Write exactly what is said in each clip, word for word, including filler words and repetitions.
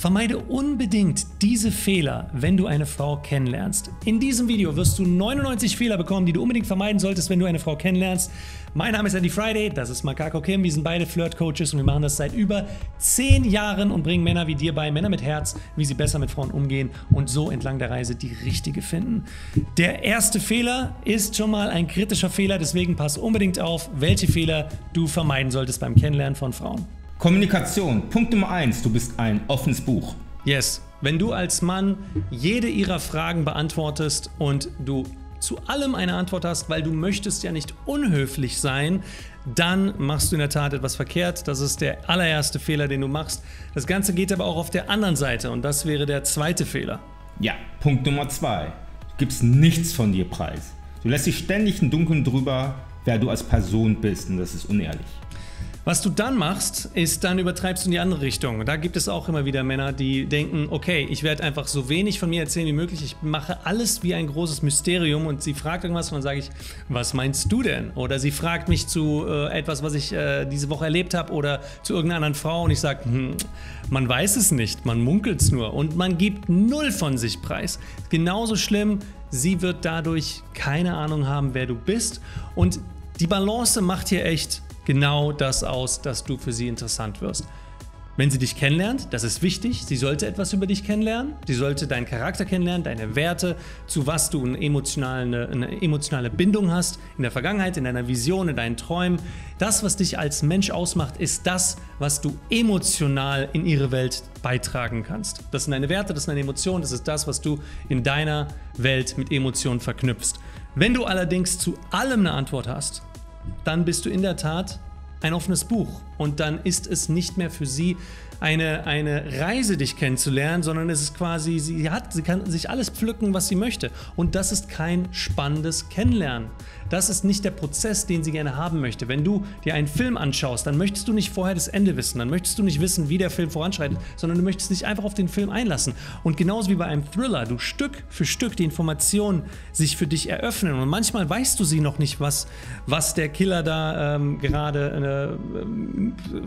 Vermeide unbedingt diese Fehler, wenn du eine Frau kennenlernst. In diesem Video wirst du neunundneunzig Fehler bekommen, die du unbedingt vermeiden solltest, wenn du eine Frau kennenlernst. Mein Name ist Andy Friday, das ist Makoko Kim, wir sind beide Flirtcoaches und wir machen das seit über zehn Jahren und bringen Männer wie dir bei, Männer mit Herz, wie sie besser mit Frauen umgehen und so entlang der Reise die richtige finden. Der erste Fehler ist schon mal ein kritischer Fehler, deswegen pass unbedingt auf, welche Fehler du vermeiden solltest beim Kennenlernen von Frauen. Kommunikation. Punkt Nummer eins, du bist ein offenes Buch. Yes, wenn du als Mann jede ihrer Fragen beantwortest und du zu allem eine Antwort hast, weil du möchtest ja nicht unhöflich sein, dann machst du in der Tat etwas verkehrt. Das ist der allererste Fehler, den du machst. Das Ganze geht aber auch auf der anderen Seite und das wäre der zweite Fehler. Ja, Punkt Nummer zwei, du gibst nichts von dir preis. Du lässt dich ständig im Dunkeln drüber, wer du als Person bist und das ist unehrlich. Was du dann machst, ist, dann übertreibst du in die andere Richtung. Da gibt es auch immer wieder Männer, die denken, okay, ich werde einfach so wenig von mir erzählen wie möglich, ich mache alles wie ein großes Mysterium und sie fragt irgendwas und dann sage ich, was meinst du denn? Oder sie fragt mich zu äh, etwas, was ich äh, diese Woche erlebt habe oder zu irgendeiner anderen Frau und ich sage, hm, man weiß es nicht, man munkelt es nur und man gibt null von sich preis. Genauso schlimm, sie wird dadurch keine Ahnung haben, wer du bist und die Balance macht hier echt genau das aus, dass du für sie interessant wirst. Wenn sie dich kennenlernt, das ist wichtig, sie sollte etwas über dich kennenlernen, sie sollte deinen Charakter kennenlernen, deine Werte, zu was du eine emotionale, eine emotionale Bindung hast, in der Vergangenheit, in deiner Vision, in deinen Träumen. Das, was dich als Mensch ausmacht, ist das, was du emotional in ihre Welt beitragen kannst. Das sind deine Werte, das sind deine Emotionen, das ist das, was du in deiner Welt mit Emotionen verknüpfst. Wenn du allerdings zu allem eine Antwort hast, dann bist du in der Tat ein offenes Buch und dann ist es nicht mehr für sie eine, eine Reise, dich kennenzulernen, sondern es ist quasi, sie hat, sie kann sich alles pflücken, was sie möchte und das ist kein spannendes Kennenlernen. Das ist nicht der Prozess, den sie gerne haben möchte. Wenn du dir einen Film anschaust, dann möchtest du nicht vorher das Ende wissen, dann möchtest du nicht wissen, wie der Film voranschreitet, sondern du möchtest dich einfach auf den Film einlassen und genauso wie bei einem Thriller, du Stück für Stück die Informationen sich für dich eröffnen und manchmal weißt du sie noch nicht, was, was der Killer da ähm, gerade eine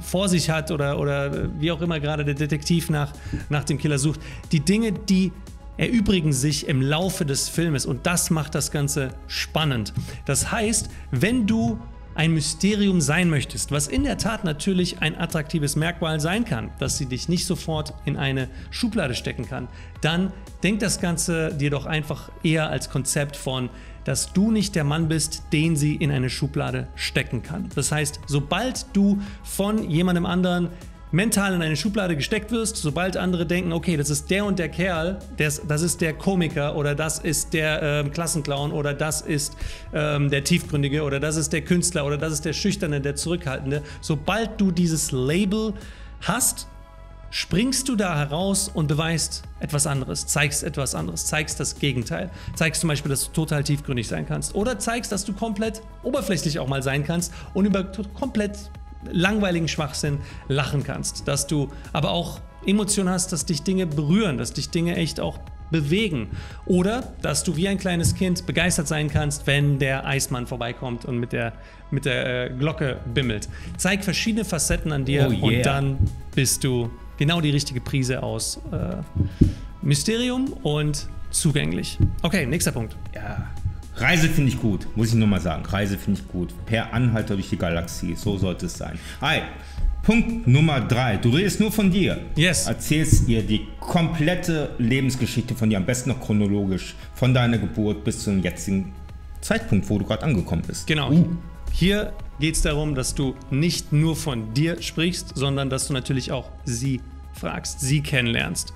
vor sich hat oder, oder wie auch immer gerade der Detektiv nach, nach dem Killer sucht. Die Dinge, die erübrigen sich im Laufe des Filmes und das macht das Ganze spannend. Das heißt, wenn du ein Mysterium sein möchtest, was in der Tat natürlich ein attraktives Merkmal sein kann, dass sie dich nicht sofort in eine Schublade stecken kann, dann denk das Ganze dir doch einfach eher als Konzept von, dass du nicht der Mann bist, den sie in eine Schublade stecken kann. Das heißt, sobald du von jemandem anderen mental in eine Schublade gesteckt wirst, sobald andere denken, okay, das ist der und der Kerl, das, das ist der Komiker oder das ist der äh, Klassenclown oder das ist ähm, der Tiefgründige oder das ist der Künstler oder das ist der Schüchterne, der Zurückhaltende, sobald du dieses Label hast, springst du da heraus und beweist etwas anderes, zeigst etwas anderes, zeigst das Gegenteil. Zeigst zum Beispiel, dass du total tiefgründig sein kannst oder zeigst, dass du komplett oberflächlich auch mal sein kannst und über komplett langweiligen Schwachsinn lachen kannst. Dass du aber auch Emotionen hast, dass dich Dinge berühren, dass dich Dinge echt auch bewegen oder dass du wie ein kleines Kind begeistert sein kannst, wenn der Eismann vorbeikommt und mit der, mit der äh, Glocke bimmelt. Zeig verschiedene Facetten an dir oh yeah. und dann bist du genau die richtige Prise aus äh, Mysterium und zugänglich. Okay, nächster Punkt. Ja, Reise finde ich gut, muss ich nur mal sagen. Reise finde ich gut. Per Anhalter durch die Galaxie, so sollte es sein. Hi, Punkt Nummer drei. Du redest nur von dir. Yes. Erzählst ihr die komplette Lebensgeschichte von dir, am besten noch chronologisch, von deiner Geburt bis zum jetzigen Zeitpunkt, wo du gerade angekommen bist. Genau. Uh. Hier geht es darum, dass du nicht nur von dir sprichst, sondern dass du natürlich auch sie fragst, sie kennenlernst.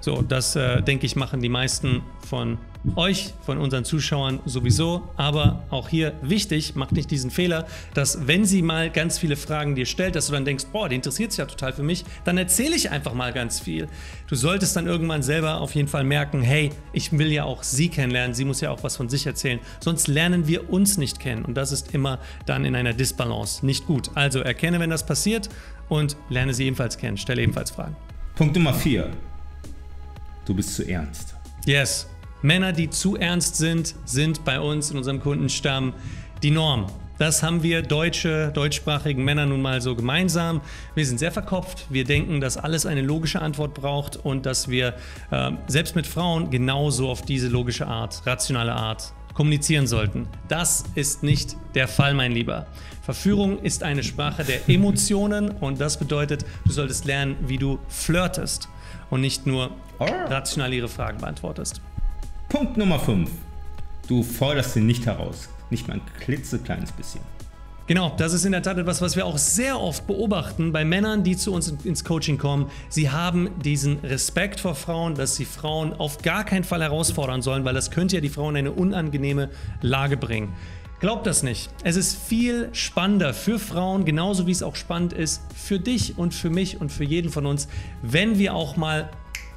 So, das, äh, denke ich, machen die meisten von euch, von unseren Zuschauern sowieso. Aber auch hier wichtig, macht nicht diesen Fehler, dass wenn sie mal ganz viele Fragen dir stellt, dass du dann denkst, boah, die interessiert sich ja total für mich, dann erzähle ich einfach mal ganz viel. Du solltest dann irgendwann selber auf jeden Fall merken, hey, ich will ja auch sie kennenlernen, sie muss ja auch was von sich erzählen. Sonst lernen wir uns nicht kennen und das ist immer dann in einer Disbalance nicht gut. Also erkenne, wenn das passiert und lerne sie ebenfalls kennen, stelle ebenfalls Fragen. Punkt Nummer vier. Du bist zu ernst. Yes. Männer, die zu ernst sind, sind bei uns in unserem Kundenstamm die Norm. Das haben wir deutsche, deutschsprachigen Männer nun mal so gemeinsam. Wir sind sehr verkopft, wir denken, dass alles eine logische Antwort braucht und dass wir äh, selbst mit Frauen genauso auf diese logische Art, rationale Art kommunizieren sollten. Das ist nicht der Fall, mein Lieber. Verführung ist eine Sprache der Emotionen und das bedeutet, du solltest lernen, wie du flirtest und nicht nur rational ihre Fragen beantwortest. Punkt Nummer fünf. Du forderst sie nicht heraus. Nicht mal ein klitzekleines bisschen. Genau, das ist in der Tat etwas, was wir auch sehr oft beobachten bei Männern, die zu uns ins Coaching kommen. Sie haben diesen Respekt vor Frauen, dass sie Frauen auf gar keinen Fall herausfordern sollen, weil das könnte ja die Frauen in eine unangenehme Lage bringen. Glaubt das nicht. Es ist viel spannender für Frauen, genauso wie es auch spannend ist für dich und für mich und für jeden von uns, wenn wir auch mal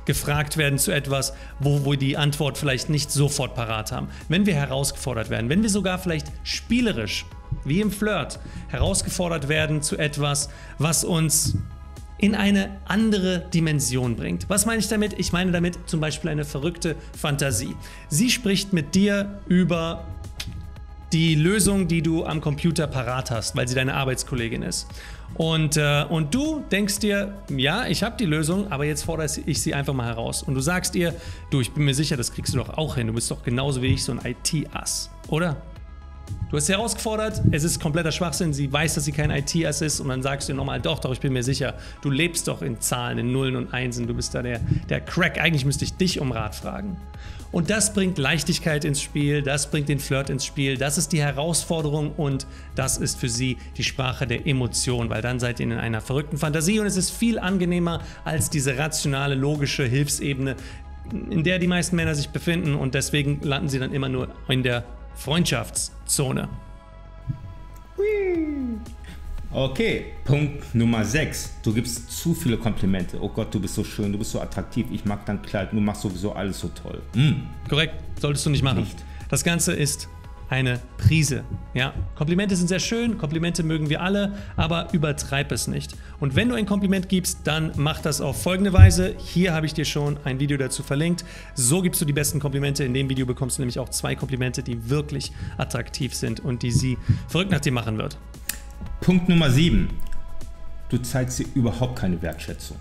gefragt werden zu etwas, wo wir die Antwort vielleicht nicht sofort parat haben. Wenn wir herausgefordert werden, wenn wir sogar vielleicht spielerisch, wie im Flirt, herausgefordert werden zu etwas, was uns in eine andere Dimension bringt. Was meine ich damit? Ich meine damit zum Beispiel eine verrückte Fantasie. Sie spricht mit dir über die Lösung, die du am Computer parat hast, weil sie deine Arbeitskollegin ist. Und, äh, und du denkst dir, ja, ich habe die Lösung, aber jetzt fordere ich sie einfach mal heraus. Und du sagst ihr, du, ich bin mir sicher, das kriegst du doch auch hin. Du bist doch genauso wie ich so ein I T-Ass, oder? Du hast sie herausgefordert, es ist kompletter Schwachsinn, sie weiß, dass sie kein I T-Ass ist und dann sagst du ihr nochmal, doch, doch, ich bin mir sicher, du lebst doch in Zahlen, in Nullen und Einsen, du bist da der, der Crack, eigentlich müsste ich dich um Rat fragen. Und das bringt Leichtigkeit ins Spiel, das bringt den Flirt ins Spiel, das ist die Herausforderung und das ist für sie die Sprache der Emotion, weil dann seid ihr in einer verrückten Fantasie und es ist viel angenehmer als diese rationale, logische Hilfsebene, in der die meisten Männer sich befinden und deswegen landen sie dann immer nur in der Freundschaftszone. Okay, Punkt Nummer sechs. Du gibst zu viele Komplimente. Oh Gott, du bist so schön, du bist so attraktiv, ich mag dein Kleid, du machst sowieso alles so toll. Mm. Korrekt, solltest du nicht machen. Nicht. Das Ganze ist eine Prise. Ja, Komplimente sind sehr schön, Komplimente mögen wir alle, aber übertreib es nicht. Und wenn du ein Kompliment gibst, dann mach das auf folgende Weise. Hier habe ich dir schon ein Video dazu verlinkt. So gibst du die besten Komplimente. In dem Video bekommst du nämlich auch zwei Komplimente, die wirklich attraktiv sind und die sie verrückt nach dir machen wird. Punkt Nummer sieben. Du zeigst ihr überhaupt keine Wertschätzung.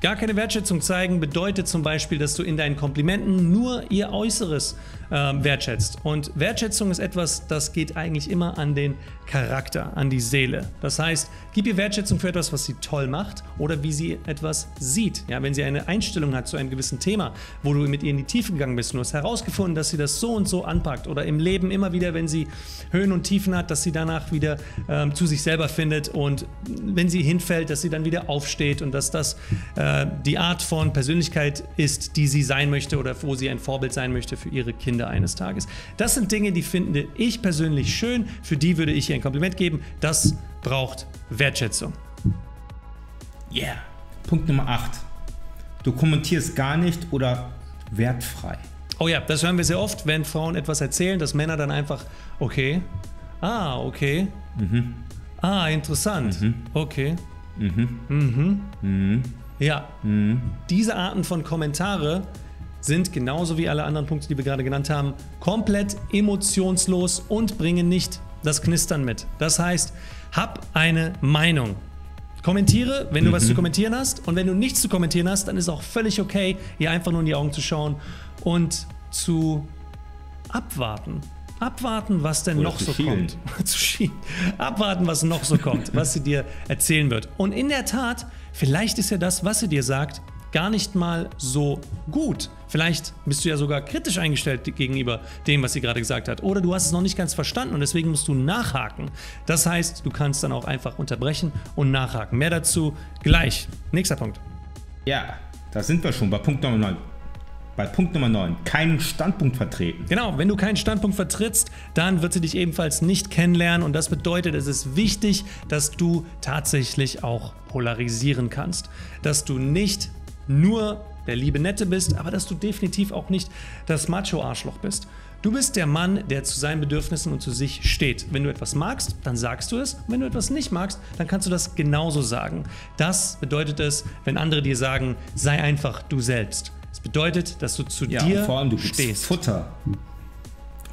Gar keine Wertschätzung zeigen bedeutet zum Beispiel, dass du in deinen Komplimenten nur ihr Äußeres äh, wertschätzt. Und Wertschätzung ist etwas, das geht eigentlich immer an den Charakter, an die Seele. Das heißt, gib ihr Wertschätzung für etwas, was sie toll macht oder wie sie etwas sieht. Ja, wenn sie eine Einstellung hat zu einem gewissen Thema, wo du mit ihr in die Tiefe gegangen bist und du hast herausgefunden, dass sie das so und so anpackt oder im Leben immer wieder, wenn sie Höhen und Tiefen hat, dass sie danach wieder äh, zu sich selber findet und wenn sie hinfällt, dass sie dann wieder aufsteht und dass das äh, die Art von Persönlichkeit ist, die sie sein möchte oder wo sie ein Vorbild sein möchte für ihre Kinder eines Tages. Das sind Dinge, die finde ich persönlich schön, für die würde ich ihr ein Kompliment geben. Das braucht Wertschätzung. Yeah. Punkt Nummer acht. Du kommentierst gar nicht oder wertfrei. Oh ja, das hören wir sehr oft, wenn Frauen etwas erzählen, dass Männer dann einfach, okay, ah, okay, mhm. ah, interessant, mhm. okay, mhm. Mhm. Mhm. Ja, mhm. diese Arten von Kommentare sind genauso wie alle anderen Punkte, die wir gerade genannt haben, komplett emotionslos und bringen nicht das Knistern mit. Das heißt, hab eine Meinung. Kommentiere, wenn du mhm. was zu kommentieren hast und wenn du nichts zu kommentieren hast, dann ist auch völlig okay, ihr einfach nur in die Augen zu schauen und zu abwarten. Abwarten, was denn Oder noch so schielen. kommt. zu schielen. Abwarten, was noch so kommt, was sie dir erzählen wird. Und in der Tat, vielleicht ist ja das, was sie dir sagt, gar nicht mal so gut. Vielleicht bist du ja sogar kritisch eingestellt gegenüber dem, was sie gerade gesagt hat. Oder du hast es noch nicht ganz verstanden und deswegen musst du nachhaken. Das heißt, du kannst dann auch einfach unterbrechen und nachhaken. Mehr dazu gleich. Nächster Punkt. Ja, da sind wir schon bei Punkt Nummer neun. Bei Punkt Nummer neun, keinen Standpunkt vertreten. Genau, wenn du keinen Standpunkt vertrittst, dann wird sie dich ebenfalls nicht kennenlernen und das bedeutet, es ist wichtig, dass du tatsächlich auch polarisieren kannst. Dass du nicht nur der liebe Nette bist, aber dass du definitiv auch nicht das Macho-Arschloch bist. Du bist der Mann, der zu seinen Bedürfnissen und zu sich steht. Wenn du etwas magst, dann sagst du es. Wenn du etwas nicht magst, dann kannst du das genauso sagen. Das bedeutet es, wenn andere dir sagen, sei einfach du selbst. Das bedeutet, dass du zu ja, dir und vor allem du stehst. Futter.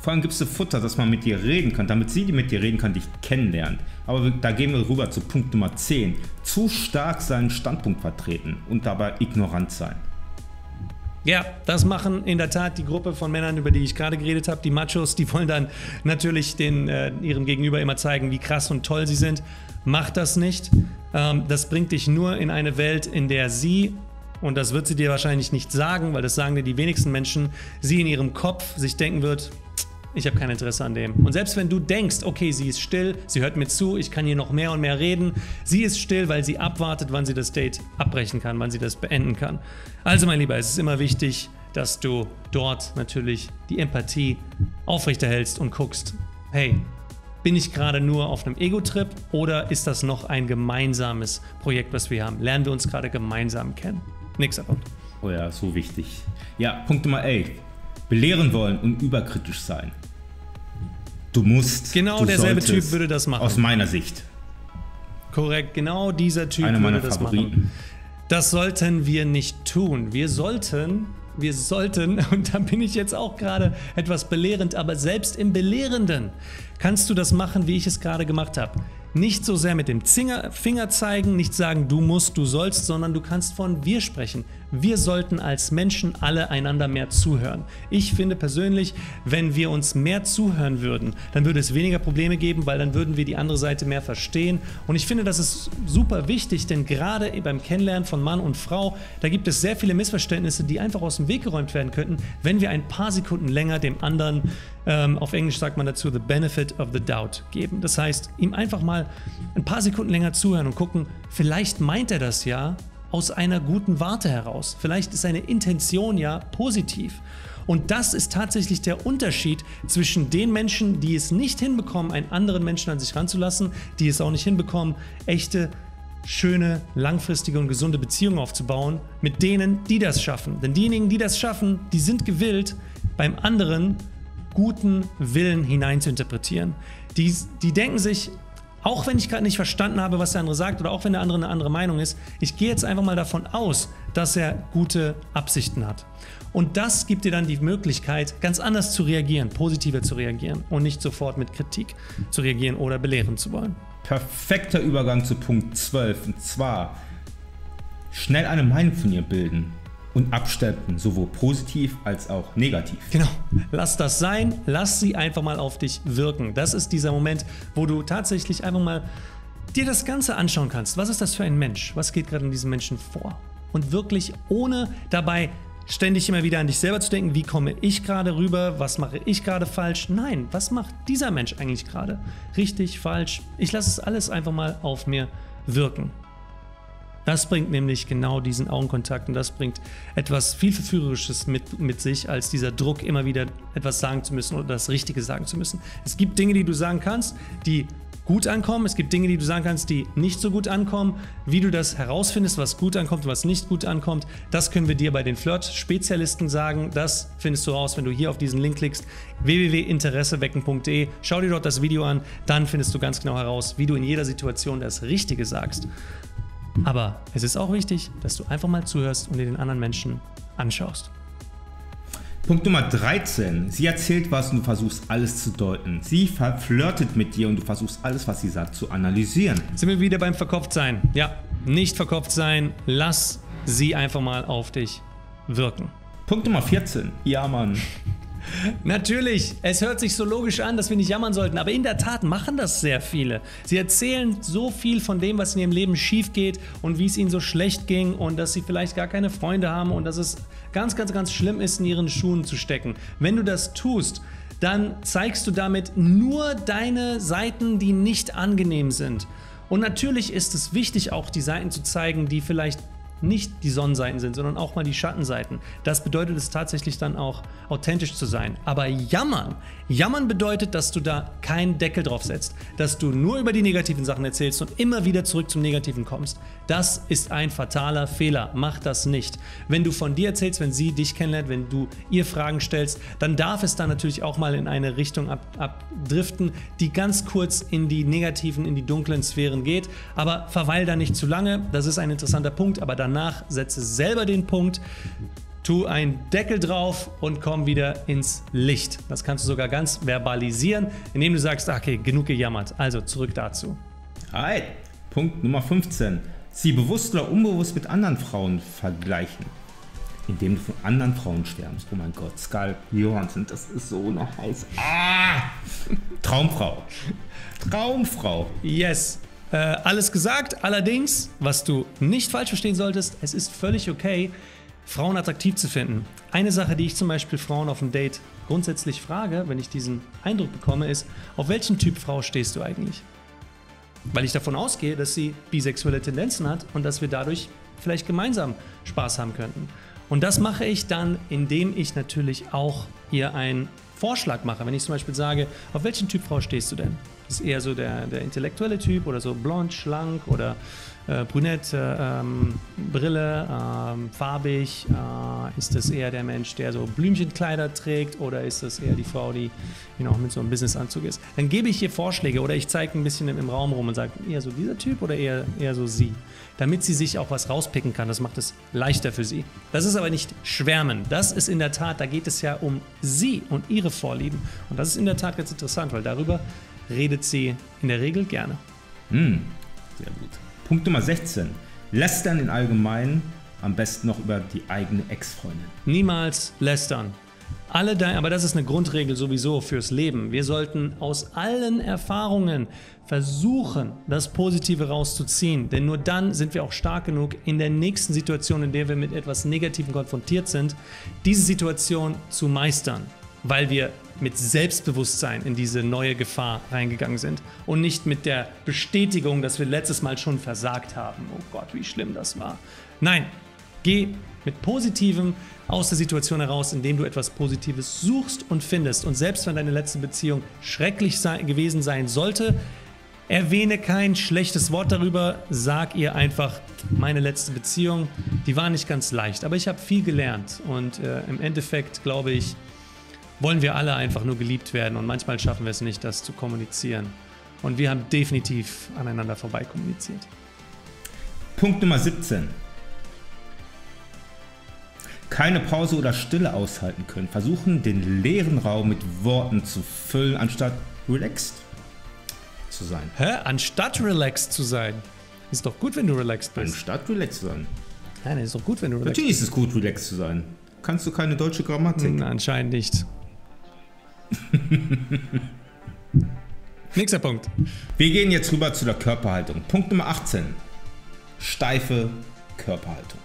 Vor allem gibst du Futter, dass man mit dir reden kann, damit sie mit dir reden kann, dich kennenlernt. Aber da gehen wir rüber zu Punkt Nummer zehn. Zu stark seinen Standpunkt vertreten und dabei ignorant sein. Ja, das machen in der Tat die Gruppe von Männern, über die ich gerade geredet habe. Die Machos, die wollen dann natürlich den, äh, ihrem Gegenüber immer zeigen, wie krass und toll sie sind. Mach das nicht. Ähm, das bringt dich nur in eine Welt, in der sie... Und das wird sie dir wahrscheinlich nicht sagen, weil das sagen dir die wenigsten Menschen, sie in ihrem Kopf sich denken wird, ich habe kein Interesse an dem. Und selbst wenn du denkst, okay, sie ist still, sie hört mir zu, ich kann hier noch mehr und mehr reden, sie ist still, weil sie abwartet, wann sie das Date abbrechen kann, wann sie das beenden kann. Also mein Lieber, es ist immer wichtig, dass du dort natürlich die Empathie aufrechterhältst und guckst, hey, bin ich gerade nur auf einem Ego-Trip oder ist das noch ein gemeinsames Projekt, was wir haben? Lernen wir uns gerade gemeinsam kennen? Nächster Punkt. Oh ja, so wichtig. Ja, Punkt Nummer elf. Belehren wollen und überkritisch sein. Du musst. Genau derselbe Typ würde das machen. Aus meiner Sicht. Korrekt, genau dieser Typ würde das machen. Einer meiner Favoriten. Das sollten wir nicht tun. Wir sollten, wir sollten, und da bin ich jetzt auch gerade etwas belehrend, aber selbst im Belehrenden kannst du das machen, wie ich es gerade gemacht habe. Nicht so sehr mit dem Finger zeigen, nicht sagen, du musst, du sollst, sondern du kannst von wir sprechen. Wir sollten als Menschen alle einander mehr zuhören. Ich finde persönlich, wenn wir uns mehr zuhören würden, dann würde es weniger Probleme geben, weil dann würden wir die andere Seite mehr verstehen. Und ich finde, das ist super wichtig, denn gerade beim Kennenlernen von Mann und Frau, da gibt es sehr viele Missverständnisse, die einfach aus dem Weg geräumt werden könnten, wenn wir ein paar Sekunden länger dem anderen, ähm, auf Englisch sagt man dazu, the benefit of the doubt geben. Das heißt, ihm einfach mal ein paar Sekunden länger zuhören und gucken, vielleicht meint er das ja aus einer guten Warte heraus. Vielleicht ist seine Intention ja positiv. Und das ist tatsächlich der Unterschied zwischen den Menschen, die es nicht hinbekommen, einen anderen Menschen an sich ranzulassen, die es auch nicht hinbekommen, echte, schöne, langfristige und gesunde Beziehungen aufzubauen, mit denen, die das schaffen. Denn diejenigen, die das schaffen, die sind gewillt, beim anderen guten Willen hineinzuinterpretieren. Die, die denken sich, auch wenn ich gerade nicht verstanden habe, was der andere sagt oder auch wenn der andere eine andere Meinung ist, ich gehe jetzt einfach mal davon aus, dass er gute Absichten hat. Und das gibt dir dann die Möglichkeit, ganz anders zu reagieren, positiver zu reagieren und nicht sofort mit Kritik zu reagieren oder belehren zu wollen. Perfekter Übergang zu Punkt zwölf, und zwar schnell eine Meinung von ihr bilden. Und abstempeln, sowohl positiv als auch negativ. Genau, lass das sein, lass sie einfach mal auf dich wirken. Das ist dieser Moment, wo du tatsächlich einfach mal dir das Ganze anschauen kannst. Was ist das für ein Mensch? Was geht gerade in diesem Menschen vor? Und wirklich ohne dabei ständig immer wieder an dich selber zu denken, wie komme ich gerade rüber, was mache ich gerade falsch? Nein, was macht dieser Mensch eigentlich gerade? Richtig, falsch, ich lasse es alles einfach mal auf mir wirken. Das bringt nämlich genau diesen Augenkontakt und das bringt etwas viel Verführerisches mit, mit sich, als dieser Druck, immer wieder etwas sagen zu müssen oder das Richtige sagen zu müssen. Es gibt Dinge, die du sagen kannst, die gut ankommen. Es gibt Dinge, die du sagen kannst, die nicht so gut ankommen. Wie du das herausfindest, was gut ankommt und was nicht gut ankommt, das können wir dir bei den Flirt-Spezialisten sagen. Das findest du raus, wenn du hier auf diesen Link klickst, w w w punkt interessewecken punkt de. Schau dir dort das Video an, dann findest du ganz genau heraus, wie du in jeder Situation das Richtige sagst. Aber es ist auch wichtig, dass du einfach mal zuhörst und dir den anderen Menschen anschaust. Punkt Nummer dreizehn. Sie erzählt was und du versuchst alles zu deuten. Sie flirtet mit dir und du versuchst alles, was sie sagt, zu analysieren. Sind wir wieder beim Verkopftsein? Ja, nicht verkopft sein. Lass sie einfach mal auf dich wirken. Punkt Nummer vierzehn. Ja, Mann. Natürlich, es hört sich so logisch an, dass wir nicht jammern sollten, aber in der Tat machen das sehr viele. Sie erzählen so viel von dem, was in ihrem Leben schief geht und wie es ihnen so schlecht ging und dass sie vielleicht gar keine Freunde haben und dass es ganz, ganz, ganz schlimm ist, in ihren Schuhen zu stecken. Wenn du das tust, dann zeigst du damit nur deine Seiten, die nicht angenehm sind. Und natürlich ist es wichtig, auch die Seiten zu zeigen, die vielleicht nicht die Sonnenseiten sind, sondern auch mal die Schattenseiten. Das bedeutet es tatsächlich dann auch, authentisch zu sein. Aber jammern, jammern bedeutet, dass du da keinen Deckel drauf setzt, dass du nur über die negativen Sachen erzählst und immer wieder zurück zum Negativen kommst. Das ist ein fataler Fehler. Mach das nicht. Wenn du von dir erzählst, wenn sie dich kennenlernt, wenn du ihr Fragen stellst, dann darf es dann natürlich auch mal in eine Richtung abdriften, die ganz kurz in die negativen, in die dunklen Sphären geht. Aber verweil da nicht zu lange. Das ist ein interessanter Punkt, aber dann Danach setze selber den Punkt, tu einen Deckel drauf und komm wieder ins Licht. Das kannst du sogar ganz verbalisieren, indem du sagst, okay, genug gejammert. Also zurück dazu. Alright, Punkt Nummer fünfzehn. Sie bewusst oder unbewusst mit anderen Frauen vergleichen. Indem du von anderen Frauen schwärmst. Oh mein Gott, Scarlett Johansson, das ist so eine heiße... Ah! Traumfrau. Traumfrau. Yes. Äh, alles gesagt. Allerdings, was du nicht falsch verstehen solltest, es ist völlig okay, Frauen attraktiv zu finden. Eine Sache, die ich zum Beispiel Frauen auf dem Date grundsätzlich frage, wenn ich diesen Eindruck bekomme, ist, auf welchen Typ Frau stehst du eigentlich? Weil ich davon ausgehe, dass sie bisexuelle Tendenzen hat und dass wir dadurch vielleicht gemeinsam Spaß haben könnten. Und das mache ich dann, indem ich natürlich auch ihr einen Vorschlag mache. Wenn ich zum Beispiel sage, auf welchen Typ Frau stehst du denn? Das ist eher so der, der intellektuelle Typ oder so blond, schlank oder äh, brünett, äh, ähm, Brille, äh, farbig. Äh, ist das eher der Mensch, der so Blümchenkleider trägt, oder ist das eher die Frau, die you know, mit so einem Businessanzug ist? Dann gebe ich ihr Vorschläge oder ich zeige ein bisschen im, im Raum rum und sage, eher so dieser Typ oder eher, eher so sie. Damit sie sich auch was rauspicken kann. Das macht es leichter für sie. Das ist aber nicht Schwärmen. Das ist in der Tat, da geht es ja um sie und ihre Vorlieben. Und das ist in der Tat ganz interessant, weil darüber redet sie in der Regel gerne. Hm, sehr gut. Punkt Nummer sechzehn. Lästern im Allgemeinen, am besten noch über die eigene Ex-Freundin. Niemals lästern. Alle deine, aber das ist eine Grundregel sowieso fürs Leben. Wir sollten aus allen Erfahrungen versuchen, das Positive rauszuziehen. Denn nur dann sind wir auch stark genug, in der nächsten Situation, in der wir mit etwas Negativem konfrontiert sind, diese Situation zu meistern. Weil wir mit Selbstbewusstsein in diese neue Gefahr reingegangen sind und nicht mit der Bestätigung, dass wir letztes Mal schon versagt haben. Oh Gott, wie schlimm das war. Nein, geh mit Positivem aus der Situation heraus, indem du etwas Positives suchst und findest. Und selbst wenn deine letzte Beziehung schrecklich sein, gewesen sein sollte, erwähne kein schlechtes Wort darüber, sag ihr einfach, meine letzte Beziehung, die war nicht ganz leicht, aber ich habe viel gelernt und äh, im Endeffekt, glaube ich, wollen wir alle einfach nur geliebt werden und manchmal schaffen wir es nicht, das zu kommunizieren. Und wir haben definitiv aneinander vorbei kommuniziert. Punkt Nummer siebzehn. Keine Pause oder Stille aushalten können. Versuchen, den leeren Raum mit Worten zu füllen, anstatt relaxed zu sein. Hä? Anstatt relaxed zu sein? Ist doch gut, wenn du relaxed bist. Anstatt relaxed zu sein. Nein, ist doch gut, wenn du relaxed bist. Natürlich ist es gut, relaxed zu sein. Kannst du keine deutsche Grammatik? Hm, anscheinend nicht. Nächster Punkt. Wir gehen jetzt rüber zu der Körperhaltung. Punkt Nummer achtzehn. Steife Körperhaltung.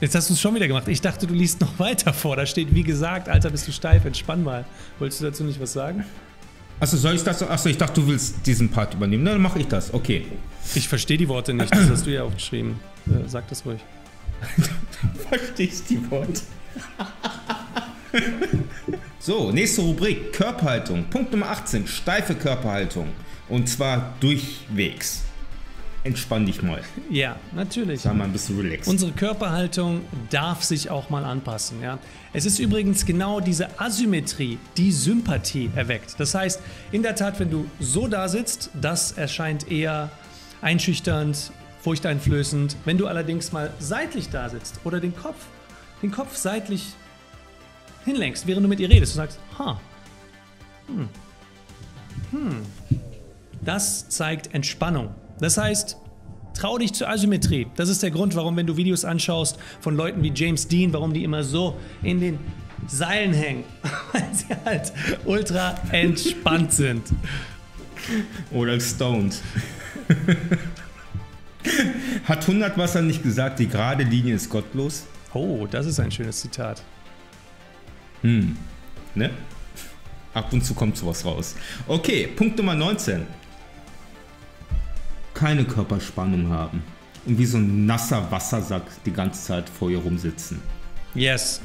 Jetzt hast du es schon wieder gemacht. Ich dachte, du liest noch weiter vor. Da steht, wie gesagt, Alter, bist du steif, entspann mal. Wolltest du dazu nicht was sagen? Achso, soll ich das? Achso, ich dachte, du willst diesen Part übernehmen. Na, dann mache ich das. Okay. Ich verstehe die Worte nicht. Das hast du ja aufgeschrieben. Äh, sag das ruhig. Du verstehst die Worte. So, nächste Rubrik, Körperhaltung. Punkt Nummer achtzehn, steife Körperhaltung. Und zwar durchwegs. Entspann dich mal. Ja, natürlich. Sei mal ein bisschen relaxed. Unsere Körperhaltung darf sich auch mal anpassen. Ja? Es ist übrigens genau diese Asymmetrie, die Sympathie erweckt. Das heißt, in der Tat, wenn du so da sitzt, das erscheint eher einschüchternd, furchteinflößend. Wenn du allerdings mal seitlich da sitzt oder den Kopf, den Kopf seitlich hinlenkst, während du mit ihr redest, du sagst, ha, hm, hm, das zeigt Entspannung. Das heißt, trau dich zur Asymmetrie. Das ist der Grund, warum, wenn du Videos anschaust von Leuten wie James Dean, warum die immer so in den Seilen hängen, weil sie halt ultra entspannt sind. Oder stoned. Hat Hundertwasser nicht gesagt, die gerade Linie ist gottlos? Oh, das ist ein schönes Zitat. Hm, ne? Ab und zu kommt sowas raus. Okay, Punkt Nummer neunzehn. Keine Körperspannung haben und wie so ein nasser Wassersack die ganze Zeit vor ihr rumsitzen. Yes.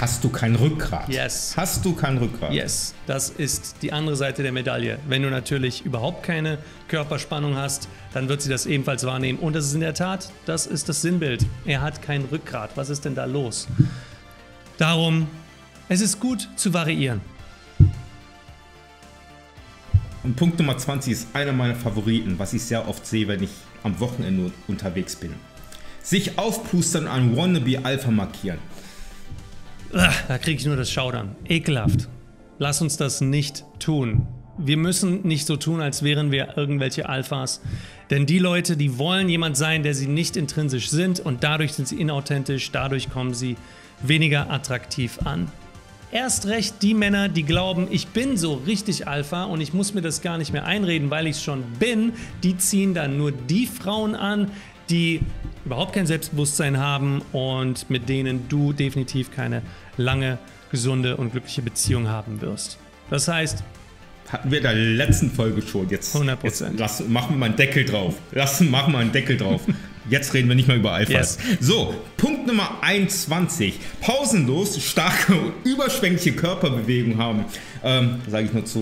Hast du kein Rückgrat? Yes. Hast du kein Rückgrat? Yes. Das ist die andere Seite der Medaille. Wenn du natürlich überhaupt keine Körperspannung hast, dann wird sie das ebenfalls wahrnehmen. Und das ist in der Tat, das ist das Sinnbild. Er hat kein Rückgrat. Was ist denn da los? Darum, es ist gut zu variieren. Und Punkt Nummer zwanzig ist einer meiner Favoriten, was ich sehr oft sehe, wenn ich am Wochenende unterwegs bin. sich aufplustern und ein Wannabe-Alpha markieren. Da kriege ich nur das Schaudern. Ekelhaft. Lass uns das nicht tun. Wir müssen nicht so tun, als wären wir irgendwelche Alphas. Denn die Leute, die wollen jemand sein, der sie nicht intrinsisch sind, und dadurch sind sie inauthentisch, dadurch kommen sie weniger attraktiv an. Erst recht die Männer, die glauben, ich bin so richtig Alpha und ich muss mir das gar nicht mehr einreden, weil ich es schon bin, die ziehen dann nur die Frauen an, die überhaupt kein Selbstbewusstsein haben und mit denen du definitiv keine lange, gesunde und glückliche Beziehung haben wirst. Das heißt... Hatten wir in der letzten Folge schon. Jetzt, hundert Prozent. Jetzt lass, machen wir mal einen Deckel drauf. Lass, machen wir einen Deckel drauf. Jetzt reden wir nicht mehr über Alphas. Yes. So, Punkt Nummer einundzwanzig. Pausenlos, starke, überschwängliche Körperbewegung haben. Ähm, sage ich nur zu,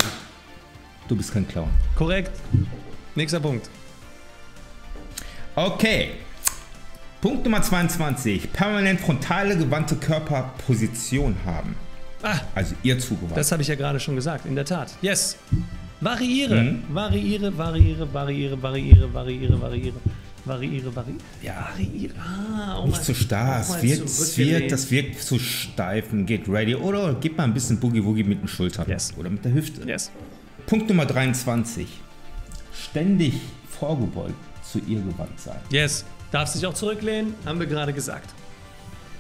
du bist kein Clown. Korrekt. Nächster Punkt. Okay. Punkt Nummer zweiundzwanzig. Permanent frontale, gewandte Körperposition haben. Ah, also ihr zugewandt. Das habe ich ja gerade schon gesagt, in der Tat. Yes. Variiere, mhm. variiere, variiere, variiere, variiere, variiere, variiere, variiere, variiere. Ja, variiere. Ah, oh nicht zu starr, oh, das wirkt zu steifen. Geht ready oder gib mal ein bisschen Boogie-Woogie mit den Schultern. Yes. Oder mit der Hüfte. Yes. Punkt Nummer dreiundzwanzig. Ständig vorgebeugt zu ihr gewandt sein. Yes. Darfst dich auch zurücklehnen, haben wir gerade gesagt.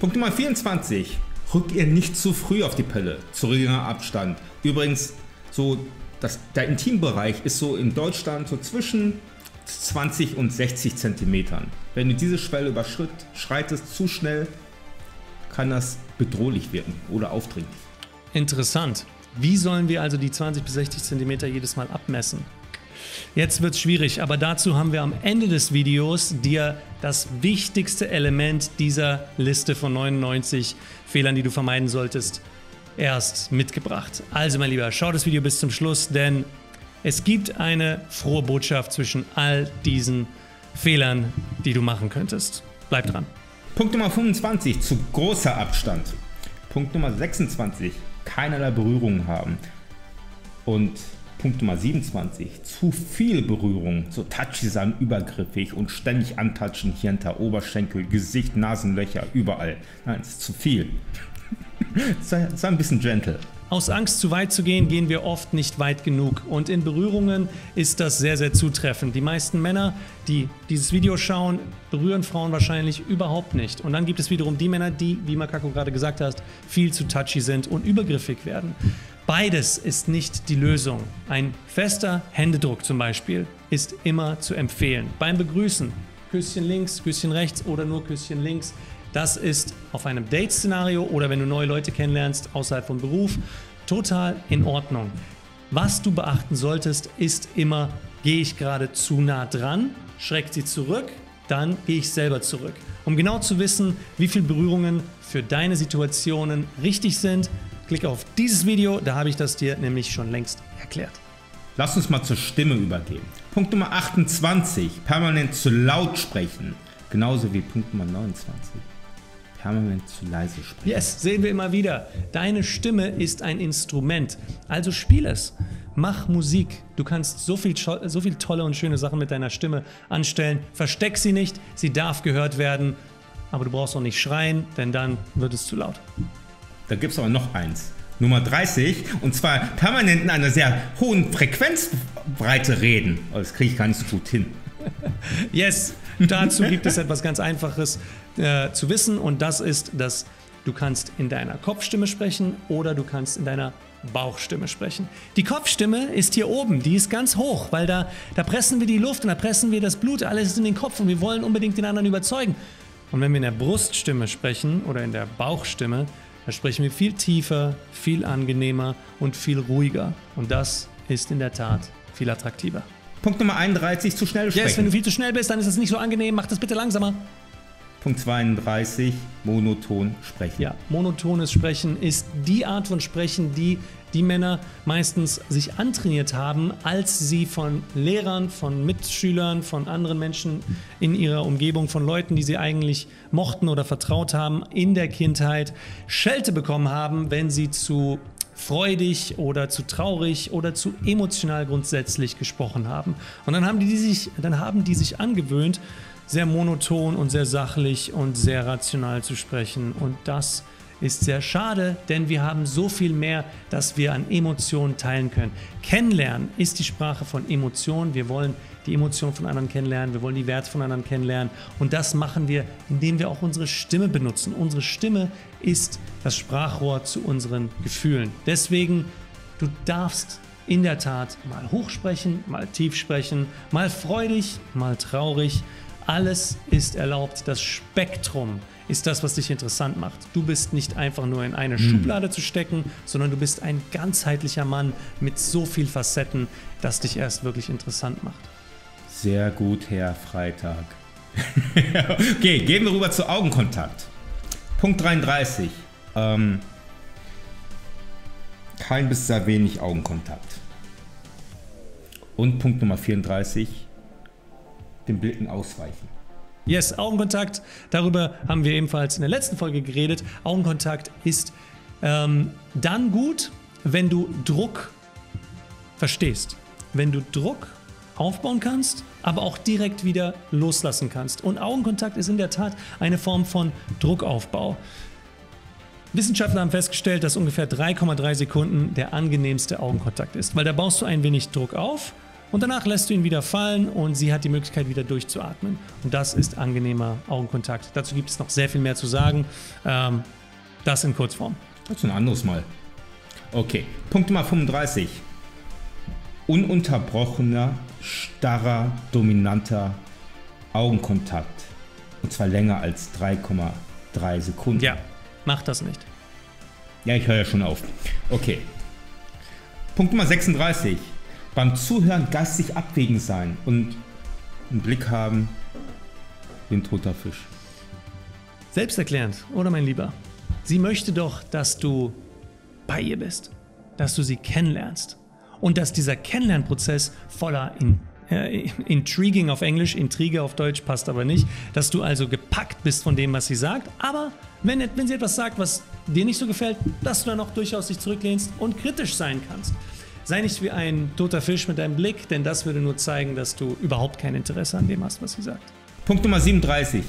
Punkt Nummer vierundzwanzig. Rückt ihr nicht zu früh auf die Pelle, zu geringer Abstand. Übrigens, so das, der Intimbereich ist so in Deutschland so zwischen zwanzig und sechzig Zentimetern. Wenn du diese Schwelle überschreitest, zu schnell, kann das bedrohlich werden oder aufdringlich. Interessant. Wie sollen wir also die zwanzig bis sechzig Zentimeter jedes Mal abmessen? Jetzt wird es schwierig, aber dazu haben wir am Ende des Videos dir das wichtigste Element dieser Liste von neunundneunzig Fehlern, die du vermeiden solltest, erst mitgebracht. Also mein Lieber, schau das Video bis zum Schluss, denn es gibt eine frohe Botschaft zwischen all diesen Fehlern, die du machen könntest. Bleib dran. Punkt Nummer fünfundzwanzig, zu großer Abstand. Punkt Nummer sechsundzwanzig, keinerlei Berührung haben. Und... Punkt Nummer siebenundzwanzig, zu viel Berührung, so touchy sein, übergriffig und ständig antatschen, hier hinter Oberschenkel, Gesicht, Nasenlöcher, überall. Nein, es ist zu viel. sei, sei ein bisschen gentle. Aus Angst, zu weit zu gehen, gehen wir oft nicht weit genug. Und in Berührungen ist das sehr, sehr zutreffend. Die meisten Männer, die dieses Video schauen, berühren Frauen wahrscheinlich überhaupt nicht. Und dann gibt es wiederum die Männer, die, wie Makoko gerade gesagt hast, viel zu touchy sind und übergriffig werden. Beides ist nicht die Lösung. Ein fester Händedruck zum Beispiel ist immer zu empfehlen. Beim Begrüßen, Küsschen links, Küsschen rechts oder nur Küsschen links. Das ist auf einem Date-Szenario oder wenn du neue Leute kennenlernst, außerhalb vom Beruf, total in Ordnung. Was du beachten solltest, ist immer, gehe ich gerade zu nah dran, schreckt sie zurück, dann gehe ich selber zurück. Um genau zu wissen, wie viele Berührungen für deine Situationen richtig sind, klick auf dieses Video, da habe ich das dir nämlich schon längst erklärt. Lass uns mal zur Stimme übergehen. Punkt Nummer achtundzwanzig, permanent zu laut sprechen. Genauso wie Punkt Nummer neunundzwanzig. Permanent zu leise sprechen. Yes, sehen wir immer wieder. Deine Stimme ist ein Instrument. Also spiel es. Mach Musik. Du kannst so viel, so viel tolle und schöne Sachen mit deiner Stimme anstellen. Versteck sie nicht. Sie darf gehört werden. Aber du brauchst auch nicht schreien, denn dann wird es zu laut. Da gibt es aber noch eins. Nummer dreißig. Und zwar permanent in einer sehr hohen Frequenzbreite reden. Oh, das kriege ich gar nicht so gut hin. Yes, dazu gibt es etwas ganz Einfaches äh, zu wissen und das ist, dass du kannst in deiner Kopfstimme sprechen oder du kannst in deiner Bauchstimme sprechen. Die Kopfstimme ist hier oben, die ist ganz hoch, weil da, da pressen wir die Luft und da pressen wir das Blut, alles in den Kopf und wir wollen unbedingt den anderen überzeugen. Und wenn wir in der Bruststimme sprechen oder in der Bauchstimme, dann sprechen wir viel tiefer, viel angenehmer und viel ruhiger und das ist in der Tat viel attraktiver. Punkt Nummer einunddreißig, zu schnell sprechen. Yes, wenn du viel zu schnell bist, dann ist das nicht so angenehm. Mach das bitte langsamer. Punkt zweiunddreißig, monoton sprechen. Ja, monotones Sprechen ist die Art von Sprechen, die die Männer meistens sich antrainiert haben, als sie von Lehrern, von Mitschülern, von anderen Menschen in ihrer Umgebung, von Leuten, die sie eigentlich mochten oder vertraut haben, in der Kindheit Schelte bekommen haben, wenn sie zu freudig oder zu traurig oder zu emotional grundsätzlich gesprochen haben. Und dann haben die sich, dann haben die sich angewöhnt, sehr monoton und sehr sachlich und sehr rational zu sprechen. Und das ist sehr schade, denn wir haben so viel mehr, dass wir an Emotionen teilen können. Kennenlernen ist die Sprache von Emotionen. Wir wollen die Emotionen von anderen kennenlernen, wir wollen die Werte von anderen kennenlernen. Und das machen wir, indem wir auch unsere Stimme benutzen. Unsere Stimme ist das Sprachrohr zu unseren Gefühlen. Deswegen, du darfst in der Tat mal hoch sprechen, mal tief sprechen, mal freudig, mal traurig. Alles ist erlaubt. Das Spektrum ist das, was dich interessant macht. Du bist nicht einfach nur in eine Schublade zu stecken, sondern du bist ein ganzheitlicher Mann mit so vielen Facetten, dass dich erst wirklich interessant macht. Sehr gut, Herr Freitag. Okay, gehen wir rüber zu Augenkontakt. Punkt dreiunddreißig. Ähm, kein bis sehr wenig Augenkontakt. Und Punkt Nummer vierunddreißig. Den Blicken ausweichen. Yes, Augenkontakt, darüber haben wir ebenfalls in der letzten Folge geredet. Augenkontakt ist ähm, dann gut, wenn du Druck verstehst, wenn du Druck aufbauen kannst, aber auch direkt wieder loslassen kannst. Und Augenkontakt ist in der Tat eine Form von Druckaufbau. Wissenschaftler haben festgestellt, dass ungefähr drei Komma drei Sekunden der angenehmste Augenkontakt ist, weil da baust du ein wenig Druck auf. Und danach lässt du ihn wieder fallen und sie hat die Möglichkeit, wieder durchzuatmen. Und das ist angenehmer Augenkontakt. Dazu gibt es noch sehr viel mehr zu sagen. Ähm, das in Kurzform. Das ist ein anderes Mal. Okay, Punkt Nummer fünfunddreißig. Ununterbrochener, starrer, dominanter Augenkontakt. Und zwar länger als drei Komma drei Sekunden. Ja, mach das nicht. Ja, ich höre ja schon auf. Okay. Punkt Nummer sechsunddreißig. Beim Zuhören geistig abwägen sein und einen Blick haben wie ein toter Fisch. Selbsterklärend, oder mein Lieber? Sie möchte doch, dass du bei ihr bist, dass du sie kennenlernst und dass dieser Kennenlernprozess voller in, äh, Intriguing auf Englisch, Intrige auf Deutsch passt aber nicht, dass du also gepackt bist von dem, was sie sagt, aber wenn, wenn sie etwas sagt, was dir nicht so gefällt, dass du dann auch durchaus dich zurücklehnst und kritisch sein kannst. Sei nicht wie ein toter Fisch mit deinem Blick, denn das würde nur zeigen, dass du überhaupt kein Interesse an dem hast, was sie sagt. Punkt Nummer siebenunddreißig.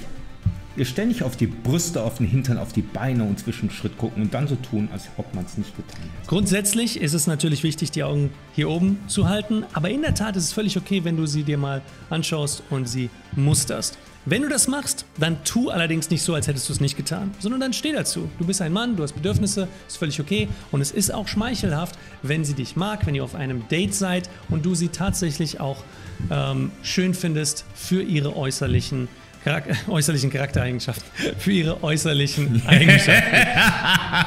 Ihr ständig auf die Brüste, auf den Hintern, auf die Beine und zwischen Schritt gucken und dann so tun, als ob man es nicht getan hat. Grundsätzlich ist es natürlich wichtig, die Augen hier oben zu halten, aber in der Tat ist es völlig okay, wenn du sie dir mal anschaust und sie musterst. Wenn du das machst, dann tu allerdings nicht so, als hättest du es nicht getan, sondern dann steh dazu. Du bist ein Mann, du hast Bedürfnisse, ist völlig okay und es ist auch schmeichelhaft, wenn sie dich mag, wenn ihr auf einem Date seid und du sie tatsächlich auch ähm, schön findest für ihre äußerlichen, Charakter, äußerlichen Charaktereigenschaften, für ihre äußerlichen Eigenschaften.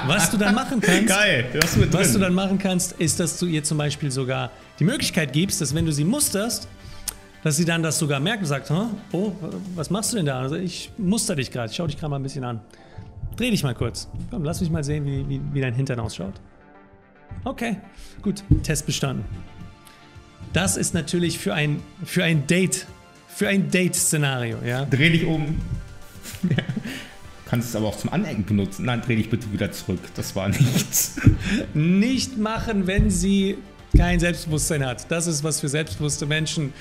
Was du dann machen kannst, Geil, was, mit was du dann machen kannst, ist, dass du ihr zum Beispiel sogar die Möglichkeit gibst, dass wenn du sie musterst, dass sie dann das sogar merkt und sagt, oh, was machst du denn da? Also ich muster dich gerade, ich schau dich gerade mal ein bisschen an. Dreh dich mal kurz. Komm, lass mich mal sehen, wie, wie, wie dein Hintern ausschaut. Okay, gut, Test bestanden. Das ist natürlich für ein, für ein Date, für ein Date-Szenario, ja? Dreh dich um. Kannst es aber auch zum Anecken benutzen. Nein, dreh dich bitte wieder zurück. Das war nichts. Nicht machen, wenn sie kein Selbstbewusstsein hat. Das ist was für selbstbewusste Menschen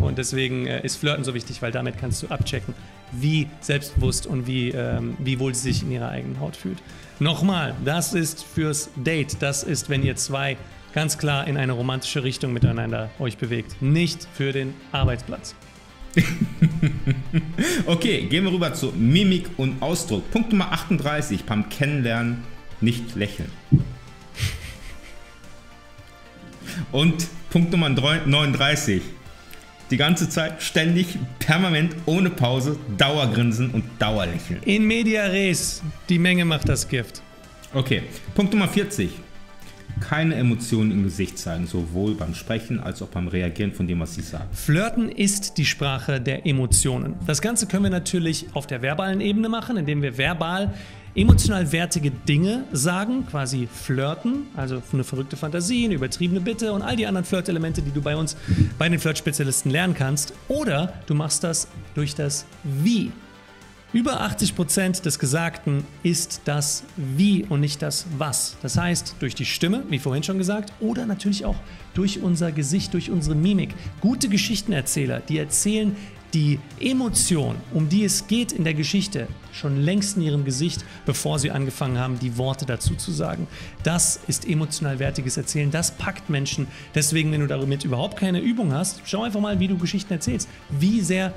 und deswegen äh, ist Flirten so wichtig, weil damit kannst du abchecken, wie selbstbewusst und wie, ähm, wie wohl sie sich in ihrer eigenen Haut fühlt. Nochmal, das ist fürs Date. Das ist, wenn ihr zwei ganz klar in eine romantische Richtung miteinander euch bewegt. Nicht für den Arbeitsplatz. Okay, gehen wir rüber zu Mimik und Ausdruck. Punkt Nummer achtunddreißig, beim Kennenlernen nicht lächeln. Und Punkt Nummer neununddreißig. Die ganze Zeit, ständig, permanent, ohne Pause, Dauergrinsen und Dauerlächeln. In media res. Die Menge macht das Gift. Okay. Punkt Nummer vierzig. Keine Emotionen im Gesicht zeigen, sowohl beim Sprechen als auch beim Reagieren von dem, was sie sagen. Flirten ist die Sprache der Emotionen. Das Ganze können wir natürlich auf der verbalen Ebene machen, indem wir verbal emotional wertige Dinge sagen, quasi flirten, also eine verrückte Fantasie, eine übertriebene Bitte und all die anderen Flirtelemente, die du bei uns, bei den Flirt-Spezialisten lernen kannst. Oder du machst das durch das Wie. Über achtzig Prozent des Gesagten ist das Wie und nicht das Was. Das heißt, durch die Stimme, wie vorhin schon gesagt, oder natürlich auch durch unser Gesicht, durch unsere Mimik. Gute Geschichtenerzähler, die erzählen die Emotion, um die es geht in der Geschichte, schon längst in ihrem Gesicht, bevor sie angefangen haben, die Worte dazu zu sagen. Das ist emotional wertiges Erzählen, das packt Menschen. Deswegen, wenn du damit überhaupt keine Übung hast, schau einfach mal, wie du Geschichten erzählst. Wie sehr,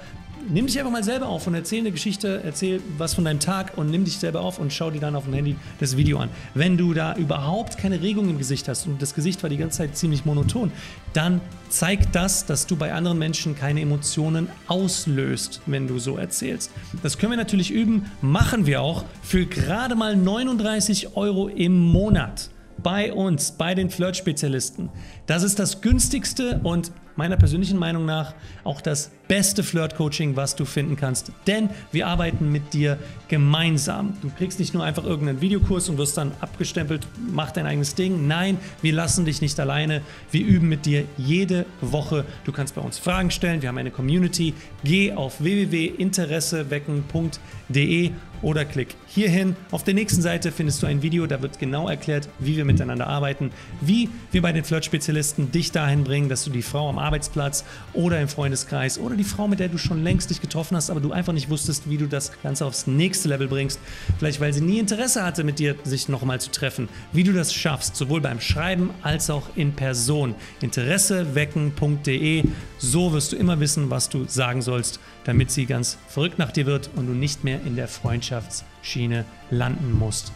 nimm dich einfach mal selber auf und erzähl eine Geschichte, erzähl was von deinem Tag und nimm dich selber auf und schau dir dann auf dem Handy das Video an. Wenn du da überhaupt keine Regung im Gesicht hast und das Gesicht war die ganze Zeit ziemlich monoton, dann zeigt das, dass du bei anderen Menschen keine Emotionen auslöst, wenn du so erzählst. Das können wir natürlich üben, machen wir auch für gerade mal neununddreißig Euro im Monat bei uns, bei den Flirt-Spezialisten. Das ist das günstigste und meiner persönlichen Meinung nach auch das beste Flirt-Coaching, was du finden kannst. Denn wir arbeiten mit dir gemeinsam. Du kriegst nicht nur einfach irgendeinen Videokurs und wirst dann abgestempelt, mach dein eigenes Ding. Nein, wir lassen dich nicht alleine. Wir üben mit dir jede Woche. Du kannst bei uns Fragen stellen. Wir haben eine Community. Geh auf w w w punkt interessewecken punkt de oder klick hierhin. Auf der nächsten Seite findest du ein Video, da wird genau erklärt, wie wir miteinander arbeiten, wie wir bei den Flirt-Spezialisten dich dahin bringen, dass du die Frau am Arbeitsplatz oder im Freundeskreis oder die Frau, mit der du schon längst dich getroffen hast, aber du einfach nicht wusstest, wie du das Ganze aufs nächste Level bringst, vielleicht weil sie nie Interesse hatte, mit dir sich nochmal zu treffen, wie du das schaffst, sowohl beim Schreiben als auch in Person. interessewecken punkt de, so wirst du immer wissen, was du sagen sollst, damit sie ganz verrückt nach dir wird und du nicht mehr in der Freundschaftsschiene landen musst.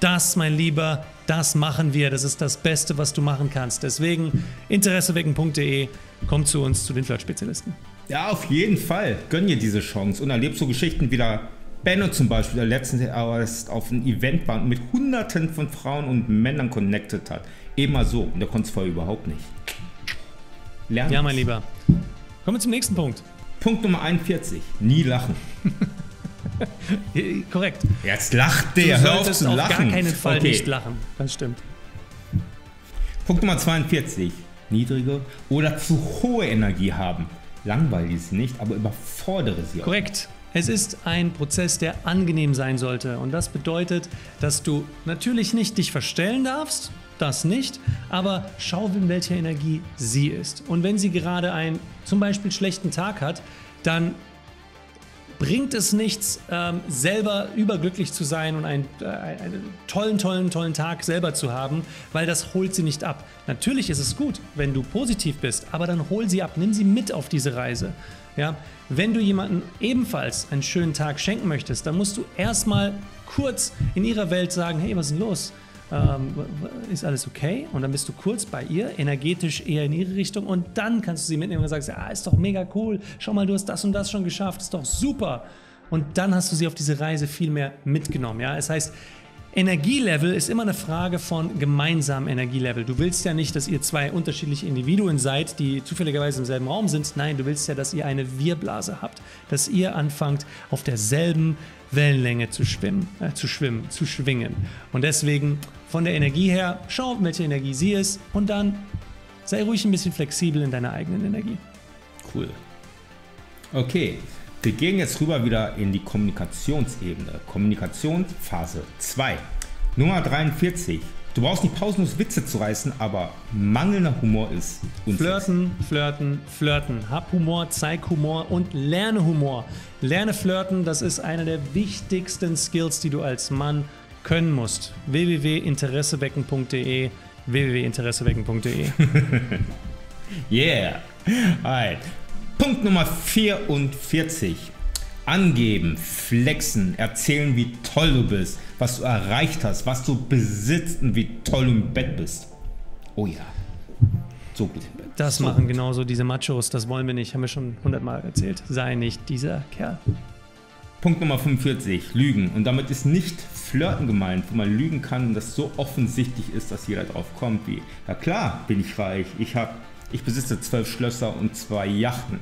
Das, mein Lieber, das machen wir. Das ist das Beste, was du machen kannst. Deswegen interessewecken punkt de, komm zu uns, zu den Flirt-Spezialisten. Ja, auf jeden Fall. Gönn dir diese Chance und erlebst so Geschichten wie der Benno zum Beispiel, der letzten Jahres auf einem Event war und mit Hunderten von Frauen und Männern connected hat. Eben mal so. Und der konnte es vorher überhaupt nicht. Lernen. Ja, mein Lieber. Kommen wir zum nächsten Punkt. Punkt Nummer einundvierzig. Nie lachen. Korrekt. Jetzt lacht der. Du solltest Hör auf zu lachen. Auf gar keinen Fall okay. nicht lachen. Das stimmt. Punkt Nummer zweiundvierzig. Niedrige oder zu hohe Energie haben. Langweile sie nicht, aber überfordere sie auch. Korrekt. Es ist ein Prozess, der angenehm sein sollte. Und das bedeutet, dass du natürlich nicht dich verstellen darfst. Das nicht, aber schau, in welcher Energie sie ist. Und wenn sie gerade einen zum Beispiel schlechten Tag hat, dann bringt es nichts, ähm, selber überglücklich zu sein und einen, äh, einen tollen, tollen, tollen Tag selber zu haben, weil das holt sie nicht ab. Natürlich ist es gut, wenn du positiv bist, aber dann hol sie ab, nimm sie mit auf diese Reise. Ja? Wenn du jemandem ebenfalls einen schönen Tag schenken möchtest, dann musst du erstmal kurz in ihrer Welt sagen, hey, was ist denn los? Ähm, ist alles okay? Und dann bist du kurz bei ihr, energetisch eher in ihre Richtung und dann kannst du sie mitnehmen und sagst, ja, ist doch mega cool, schau mal, du hast das und das schon geschafft, ist doch super. Und dann hast du sie auf diese Reise viel mehr mitgenommen. Ja? Das heißt, Energielevel ist immer eine Frage von gemeinsamem Energielevel. Du willst ja nicht, dass ihr zwei unterschiedliche Individuen seid, die zufälligerweise im selben Raum sind. Nein, du willst ja, dass ihr eine Wir-Blase habt, dass ihr anfangt, auf derselben Wellenlänge zu schwimmen, äh, zu schwimmen, zu schwingen. Und deswegen von der Energie her, schau, welche Energie sie ist und dann sei ruhig ein bisschen flexibel in deiner eigenen Energie. Cool. Okay. Wir gehen jetzt rüber wieder in die Kommunikationsebene. Kommunikationsphase zwei. Nummer dreiundvierzig. Du brauchst nicht pausenlos Witze zu reißen, aber mangelnder Humor ist unsinnig. Flirten, flirten, flirten. Hab Humor, zeig Humor und lerne Humor. Lerne flirten, das ist einer der wichtigsten Skills, die du als Mann können musst. w w w punkt interessewecken punkt de w w w punkt interessewecken punkt de Yeah! Alright. Punkt Nummer vierundvierzig. Angeben, flexen, erzählen, wie toll du bist, was du erreicht hast, was du besitzt und wie toll du im Bett bist. Oh ja, so gut im Bett. Das so machen gut. Genauso diese Machos, das wollen wir nicht, haben wir schon hundertmal erzählt. Sei nicht dieser Kerl. Punkt Nummer fünfundvierzig. Lügen. Und damit ist nicht Flirten gemeint, wo man lügen kann und das so offensichtlich ist, dass jeder drauf kommt wie, na klar, bin ich reich, ich habe... Ich besitze zwölf Schlösser und zwei Yachten.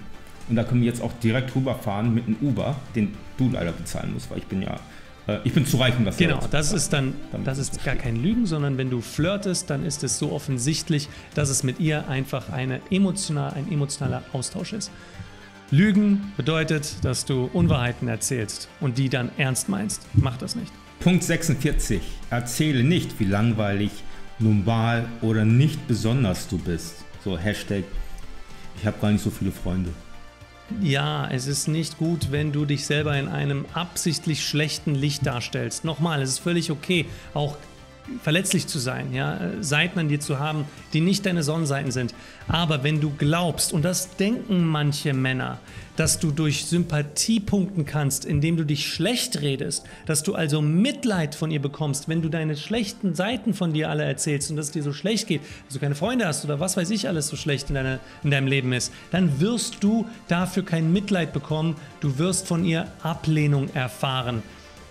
Und da können wir jetzt auch direkt rüberfahren mit einem Uber, den du leider bezahlen musst, weil ich bin ja, äh, ich bin zu reich, um das zu bezahlen. Genau, das ist dann, das ist gar kein Lügen, sondern wenn du flirtest, dann ist es so offensichtlich, dass es mit ihr einfach eine emotional, ein emotionaler Austausch ist. Lügen bedeutet, dass du Unwahrheiten erzählst und die dann ernst meinst. Mach das nicht. Punkt sechsundvierzig. Erzähle nicht, wie langweilig, normal oder nicht besonders du bist. So Hashtag, ich habe gar nicht so viele Freunde. Ja, es ist nicht gut, wenn du dich selber in einem absichtlich schlechten Licht darstellst. Nochmal, es ist völlig okay, auch verletzlich zu sein, ja? Seiten an dir zu haben, die nicht deine Sonnenseiten sind. Aber wenn du glaubst, und das denken manche Männer, dass du durch Sympathie punkten kannst, indem du dich schlecht redest, dass du also Mitleid von ihr bekommst, wenn du deine schlechten Seiten von dir alle erzählst und dass es dir so schlecht geht, dass du keine Freunde hast oder was weiß ich alles so schlecht in, deiner, in deinem Leben ist, dann wirst du dafür kein Mitleid bekommen, du wirst von ihr Ablehnung erfahren.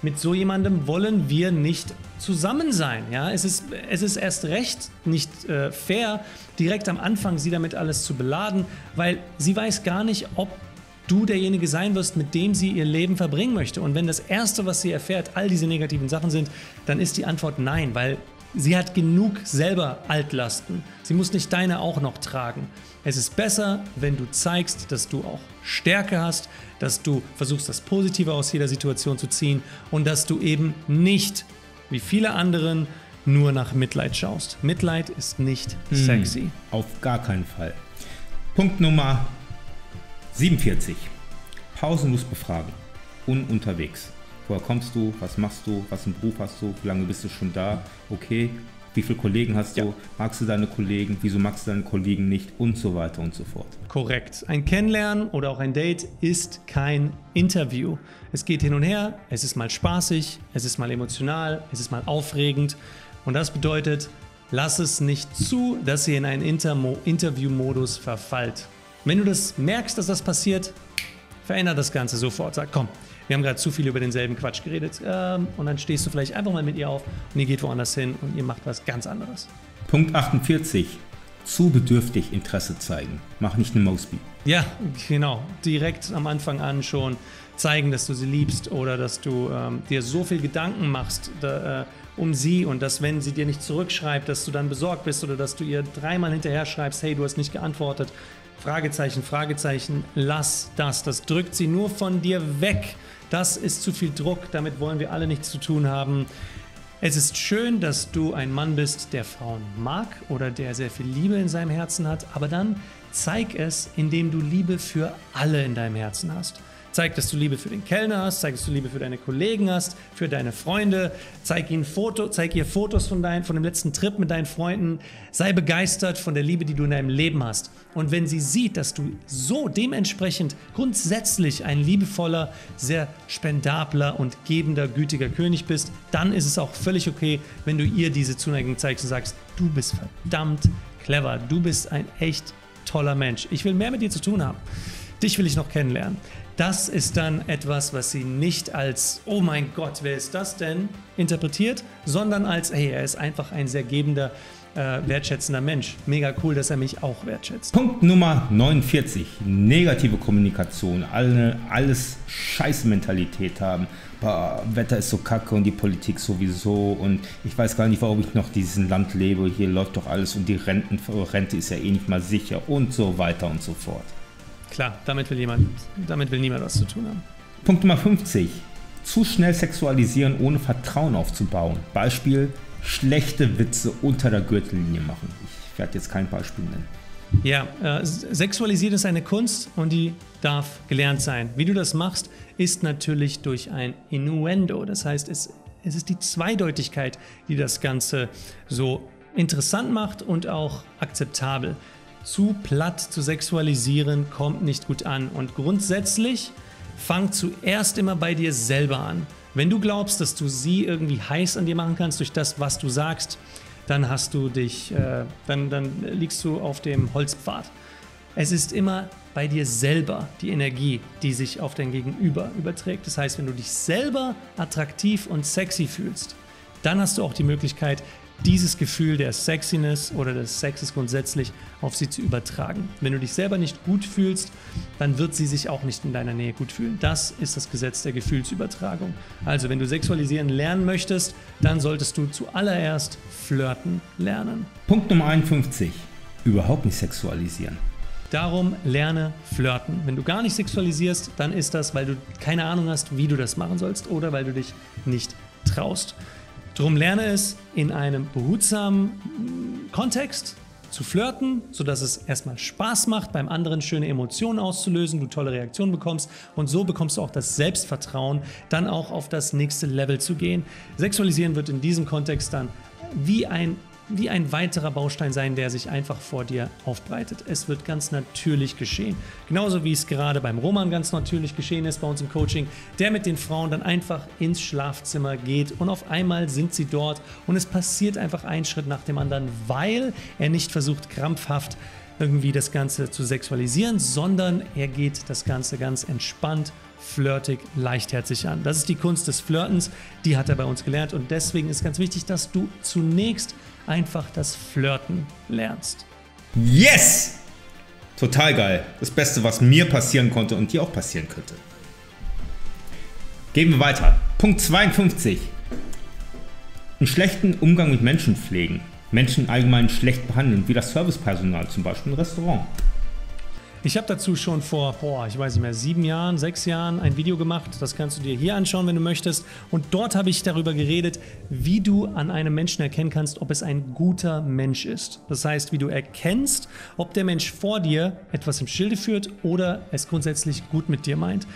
Mit so jemandem wollen wir nicht zusammen sein. Ja? Es ist, es ist erst recht nicht äh, fair, direkt am Anfang sie damit alles zu beladen, weil sie weiß gar nicht, ob du derjenige sein wirst, mit dem sie ihr Leben verbringen möchte. Und wenn das Erste, was sie erfährt, all diese negativen Sachen sind, dann ist die Antwort nein, weil sie hat genug selber Altlasten. Sie muss nicht deine auch noch tragen. Es ist besser, wenn du zeigst, dass du auch Stärke hast, dass du versuchst, das Positive aus jeder Situation zu ziehen und dass du eben nicht, wie viele anderen, nur nach Mitleid schaust. Mitleid ist nicht sexy. Hm, auf gar keinen Fall. Punkt Nummer siebenundvierzig. Pausenlos befragen. Ununterwegs. Woher kommst du? Was machst du? Was für einen Beruf hast du? Wie lange bist du schon da? Okay. Wie viele Kollegen hast du? Ja. Magst du deine Kollegen? Wieso magst du deine Kollegen nicht? Und so weiter und so fort. Korrekt. Ein Kennenlernen oder auch ein Date ist kein Interview. Es geht hin und her. Es ist mal spaßig. Es ist mal emotional. Es ist mal aufregend. Und das bedeutet, lass es nicht zu, dass ihr in einen Intermo- Interview-Modus verfallt. Wenn du das merkst, dass das passiert, veränder das Ganze sofort. Sag, komm. Wir haben gerade zu viel über denselben Quatsch geredet ähm, und dann stehst du vielleicht einfach mal mit ihr auf und ihr geht woanders hin und ihr macht was ganz anderes. Punkt achtundvierzig. Zu bedürftig Interesse zeigen. Mach nicht eine Mosby. Ja, genau. Direkt am Anfang an schon zeigen, dass du sie liebst oder dass du ähm, dir so viel Gedanken machst da, äh, um sie und dass, wenn sie dir nicht zurückschreibt, dass du dann besorgt bist oder dass du ihr dreimal hinterher schreibst, hey, du hast nicht geantwortet. Fragezeichen, Fragezeichen, lass das. Das drückt sie nur von dir weg. Das ist zu viel Druck, damit wollen wir alle nichts zu tun haben. Es ist schön, dass du ein Mann bist, der Frauen mag oder der sehr viel Liebe in seinem Herzen hat, aber dann zeig es, indem du Liebe für alle in deinem Herzen hast. Zeig, dass du Liebe für den Kellner hast, zeig, dass du Liebe für deine Kollegen hast, für deine Freunde, zeig, ihnen Foto, zeig ihr Fotos von, dein, von dem letzten Trip mit deinen Freunden, sei begeistert von der Liebe, die du in deinem Leben hast. Und wenn sie sieht, dass du so dementsprechend grundsätzlich ein liebevoller, sehr spendabler und gebender, gütiger König bist, dann ist es auch völlig okay, wenn du ihr diese Zuneigung zeigst und sagst, du bist verdammt clever, du bist ein echt toller Mensch, ich will mehr mit dir zu tun haben, dich will ich noch kennenlernen. Das ist dann etwas, was sie nicht als, oh mein Gott, wer ist das denn, interpretiert, sondern als, hey, er ist einfach ein sehr gebender, äh, wertschätzender Mensch. Mega cool, dass er mich auch wertschätzt. Punkt Nummer neunundvierzig. Negative Kommunikation. Alle, alles Scheißmentalität haben. Bah, Wetter ist so kacke und die Politik sowieso und ich weiß gar nicht, warum ich noch in diesem Land lebe. Hier läuft doch alles und die Renten, Rente ist ja eh nicht mal sicher und so weiter und so fort. Klar, damit will, jemand, damit will niemand was zu tun haben. Punkt Nummer fünfzig. Zu schnell sexualisieren, ohne Vertrauen aufzubauen. Beispiel, schlechte Witze unter der Gürtellinie machen. Ich werde jetzt kein Beispiel nennen. Ja, äh, sexualisieren ist eine Kunst und die darf gelernt sein. Wie du das machst, ist natürlich durch ein Innuendo. Das heißt, es, es ist die Zweideutigkeit, die das Ganze so interessant macht und auch akzeptabel. Zu platt zu sexualisieren kommt nicht gut an und grundsätzlich fang zuerst immer bei dir selber an. Wenn du glaubst, dass du sie irgendwie heiß an dir machen kannst durch das, was du sagst, dann hast du dich, äh, dann, dann liegst du auf dem Holzpfad. Es ist immer bei dir selber die Energie, die sich auf dein Gegenüber überträgt. Das heißt, wenn du dich selber attraktiv und sexy fühlst, dann hast du auch die Möglichkeit, dieses Gefühl der Sexiness oder des Sexes grundsätzlich auf sie zu übertragen. Wenn du dich selber nicht gut fühlst, dann wird sie sich auch nicht in deiner Nähe gut fühlen. Das ist das Gesetz der Gefühlsübertragung. Also wenn du sexualisieren lernen möchtest, dann solltest du zuallererst flirten lernen. Punkt Nummer einundfünfzig. Überhaupt nicht sexualisieren. Darum lerne flirten. Wenn du gar nicht sexualisierst, dann ist das, weil du keine Ahnung hast, wie du das machen sollst oder weil du dich nicht traust. Darum lerne es, in einem behutsamen Kontext zu flirten, sodass es erstmal Spaß macht, beim anderen schöne Emotionen auszulösen, du tolle Reaktionen bekommst und so bekommst du auch das Selbstvertrauen, dann auch auf das nächste Level zu gehen. Sexualisieren wird in diesem Kontext dann wie ein wie ein weiterer Baustein sein, der sich einfach vor dir aufbreitet. Es wird ganz natürlich geschehen. Genauso wie es gerade beim Roman ganz natürlich geschehen ist, bei uns im Coaching, der mit den Frauen dann einfach ins Schlafzimmer geht und auf einmal sind sie dort und es passiert einfach ein Schritt nach dem anderen, weil er nicht versucht, krampfhaft irgendwie das Ganze zu sexualisieren, sondern er geht das Ganze ganz entspannt, flirtig, leichtherzig an. Das ist die Kunst des Flirtens, die hat er bei uns gelernt und deswegen ist ganz wichtig, dass du zunächst einfach das Flirten lernst. Yes! Total geil. Das Beste, was mir passieren konnte und dir auch passieren könnte. Gehen wir weiter. Punkt zweiundfünfzig. Einen schlechten Umgang mit Menschen pflegen. Menschen allgemein schlecht behandeln, wie das Servicepersonal, zum Beispiel im Restaurant. Ich habe dazu schon vor, boah, ich weiß nicht mehr, sieben Jahren, sechs Jahren ein Video gemacht. Das kannst du dir hier anschauen, wenn du möchtest. Und dort habe ich darüber geredet, wie du an einem Menschen erkennen kannst, ob es ein guter Mensch ist. Das heißt, wie du erkennst, ob der Mensch vor dir etwas im Schilde führt oder es grundsätzlich gut mit dir meint.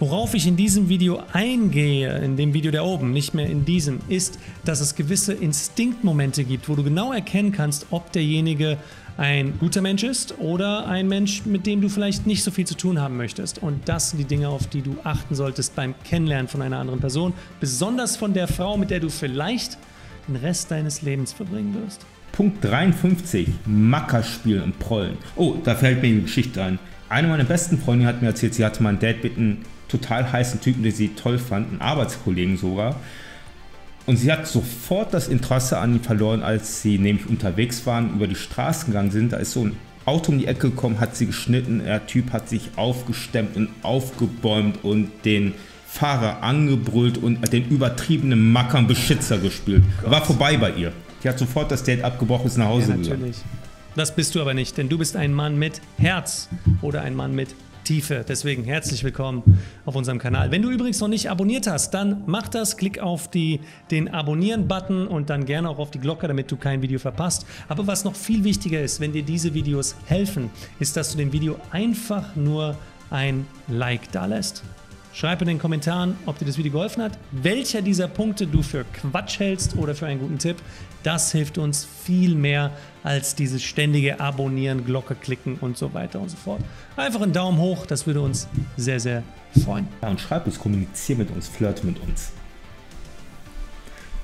Worauf ich in diesem Video eingehe, in dem Video da oben, nicht mehr in diesem, ist, dass es gewisse Instinktmomente gibt, wo du genau erkennen kannst, ob derjenige ein guter Mensch ist oder ein Mensch, mit dem du vielleicht nicht so viel zu tun haben möchtest. Und das sind die Dinge, auf die du achten solltest beim Kennenlernen von einer anderen Person, besonders von der Frau, mit der du vielleicht den Rest deines Lebens verbringen wirst. Punkt dreiundfünfzig. Mackerspiel und Prollen. Oh, da fällt mir eine Geschichte ein. Eine meiner besten Freundinnen hat mir erzählt, sie hatte mal ein Date mit einem total heißen Typen, den sie toll fand, einen Arbeitskollegen sogar. Und sie hat sofort das Interesse an ihm verloren, als sie nämlich unterwegs waren, über die Straßen gegangen sind. Da ist so ein Auto um die Ecke gekommen, hat sie geschnitten, der Typ hat sich aufgestemmt und aufgebäumt und den Fahrer angebrüllt und den übertriebenen Mackern Beschützer gespielt. Gott. War vorbei bei ihr. Die hat sofort das Date abgebrochen, ist nach Hause ja, gegangen. Das bist du aber nicht, denn du bist ein Mann mit Herz oder ein Mann mit Tiefe. Deswegen herzlich willkommen auf unserem Kanal. Wenn du übrigens noch nicht abonniert hast, dann mach das. Klick auf die, den Abonnieren-Button und dann gerne auch auf die Glocke, damit du kein Video verpasst. Aber was noch viel wichtiger ist, wenn dir diese Videos helfen, ist, dass du dem Video einfach nur ein Like da lässt. Schreib in den Kommentaren, ob dir das Video geholfen hat, welcher dieser Punkte du für Quatsch hältst oder für einen guten Tipp. Das hilft uns viel mehr als dieses ständige Abonnieren, Glocke klicken und so weiter und so fort. Einfach einen Daumen hoch, das würde uns sehr, sehr freuen. Ja, und schreib uns, kommunizier mit uns, flirt mit uns.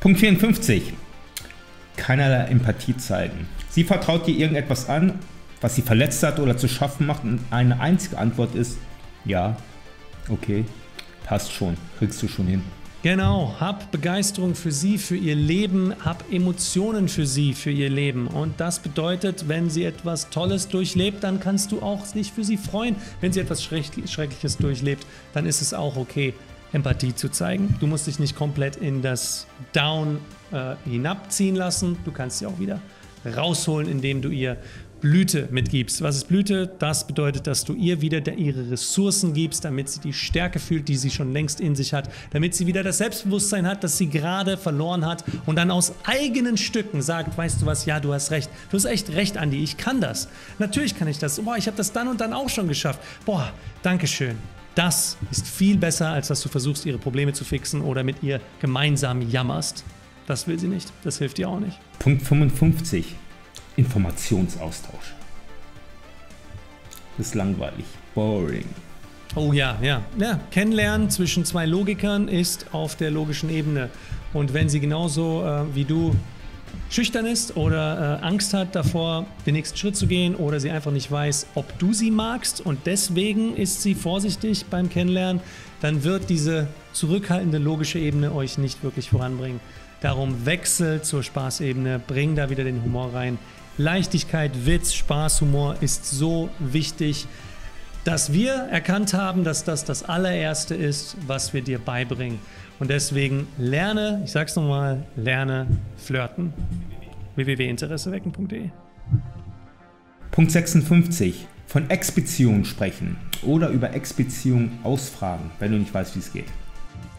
Punkt vierundfünfzig. Keinerlei Empathie zeigen. Sie vertraut dir irgendetwas an, was sie verletzt hat oder zu schaffen macht und eine einzige Antwort ist, ja. Okay, passt schon, kriegst du schon hin. Genau, hab Begeisterung für sie, für ihr Leben, hab Emotionen für sie, für ihr Leben. Und das bedeutet, wenn sie etwas Tolles durchlebt, dann kannst du auch dich für sie freuen. Wenn sie etwas Schreckliches durchlebt, dann ist es auch okay, Empathie zu zeigen. Du musst dich nicht komplett in das Down äh, hinabziehen lassen. Du kannst sie auch wieder rausholen, indem du ihr Blüte mitgibst. Was ist Blüte? Das bedeutet, dass du ihr wieder ihre Ressourcen gibst, damit sie die Stärke fühlt, die sie schon längst in sich hat, damit sie wieder das Selbstbewusstsein hat, das sie gerade verloren hat und dann aus eigenen Stücken sagt, weißt du was, ja, du hast recht. Du hast echt recht, Andi, ich kann das. Natürlich kann ich das. Boah, ich habe das dann und dann auch schon geschafft. Boah, Dankeschön. Das ist viel besser, als dass du versuchst, ihre Probleme zu fixen oder mit ihr gemeinsam jammerst. Das will sie nicht. Das hilft dir auch nicht. Punkt fünfundfünfzig. Informationsaustausch. Das ist langweilig. Boring. Oh ja, ja, ja. Kennenlernen zwischen zwei Logikern ist auf der logischen Ebene. Und wenn sie genauso äh, wie du schüchtern ist oder äh, Angst hat davor, den nächsten Schritt zu gehen oder sie einfach nicht weiß, ob du sie magst und deswegen ist sie vorsichtig beim Kennenlernen, dann wird diese zurückhaltende logische Ebene euch nicht wirklich voranbringen. Darum wechsel zur Spaßebene, bring da wieder den Humor rein. Leichtigkeit, Witz, Spaß, Humor ist so wichtig, dass wir erkannt haben, dass das das allererste ist, was wir dir beibringen. Und deswegen lerne, ich sag's nochmal, lerne flirten. w w w punkt interessewecken punkt de. Punkt sechsundfünfzig. von Ex-Beziehungen sprechen oder über Ex-Beziehungen ausfragen, wenn du nicht weißt, wie es geht.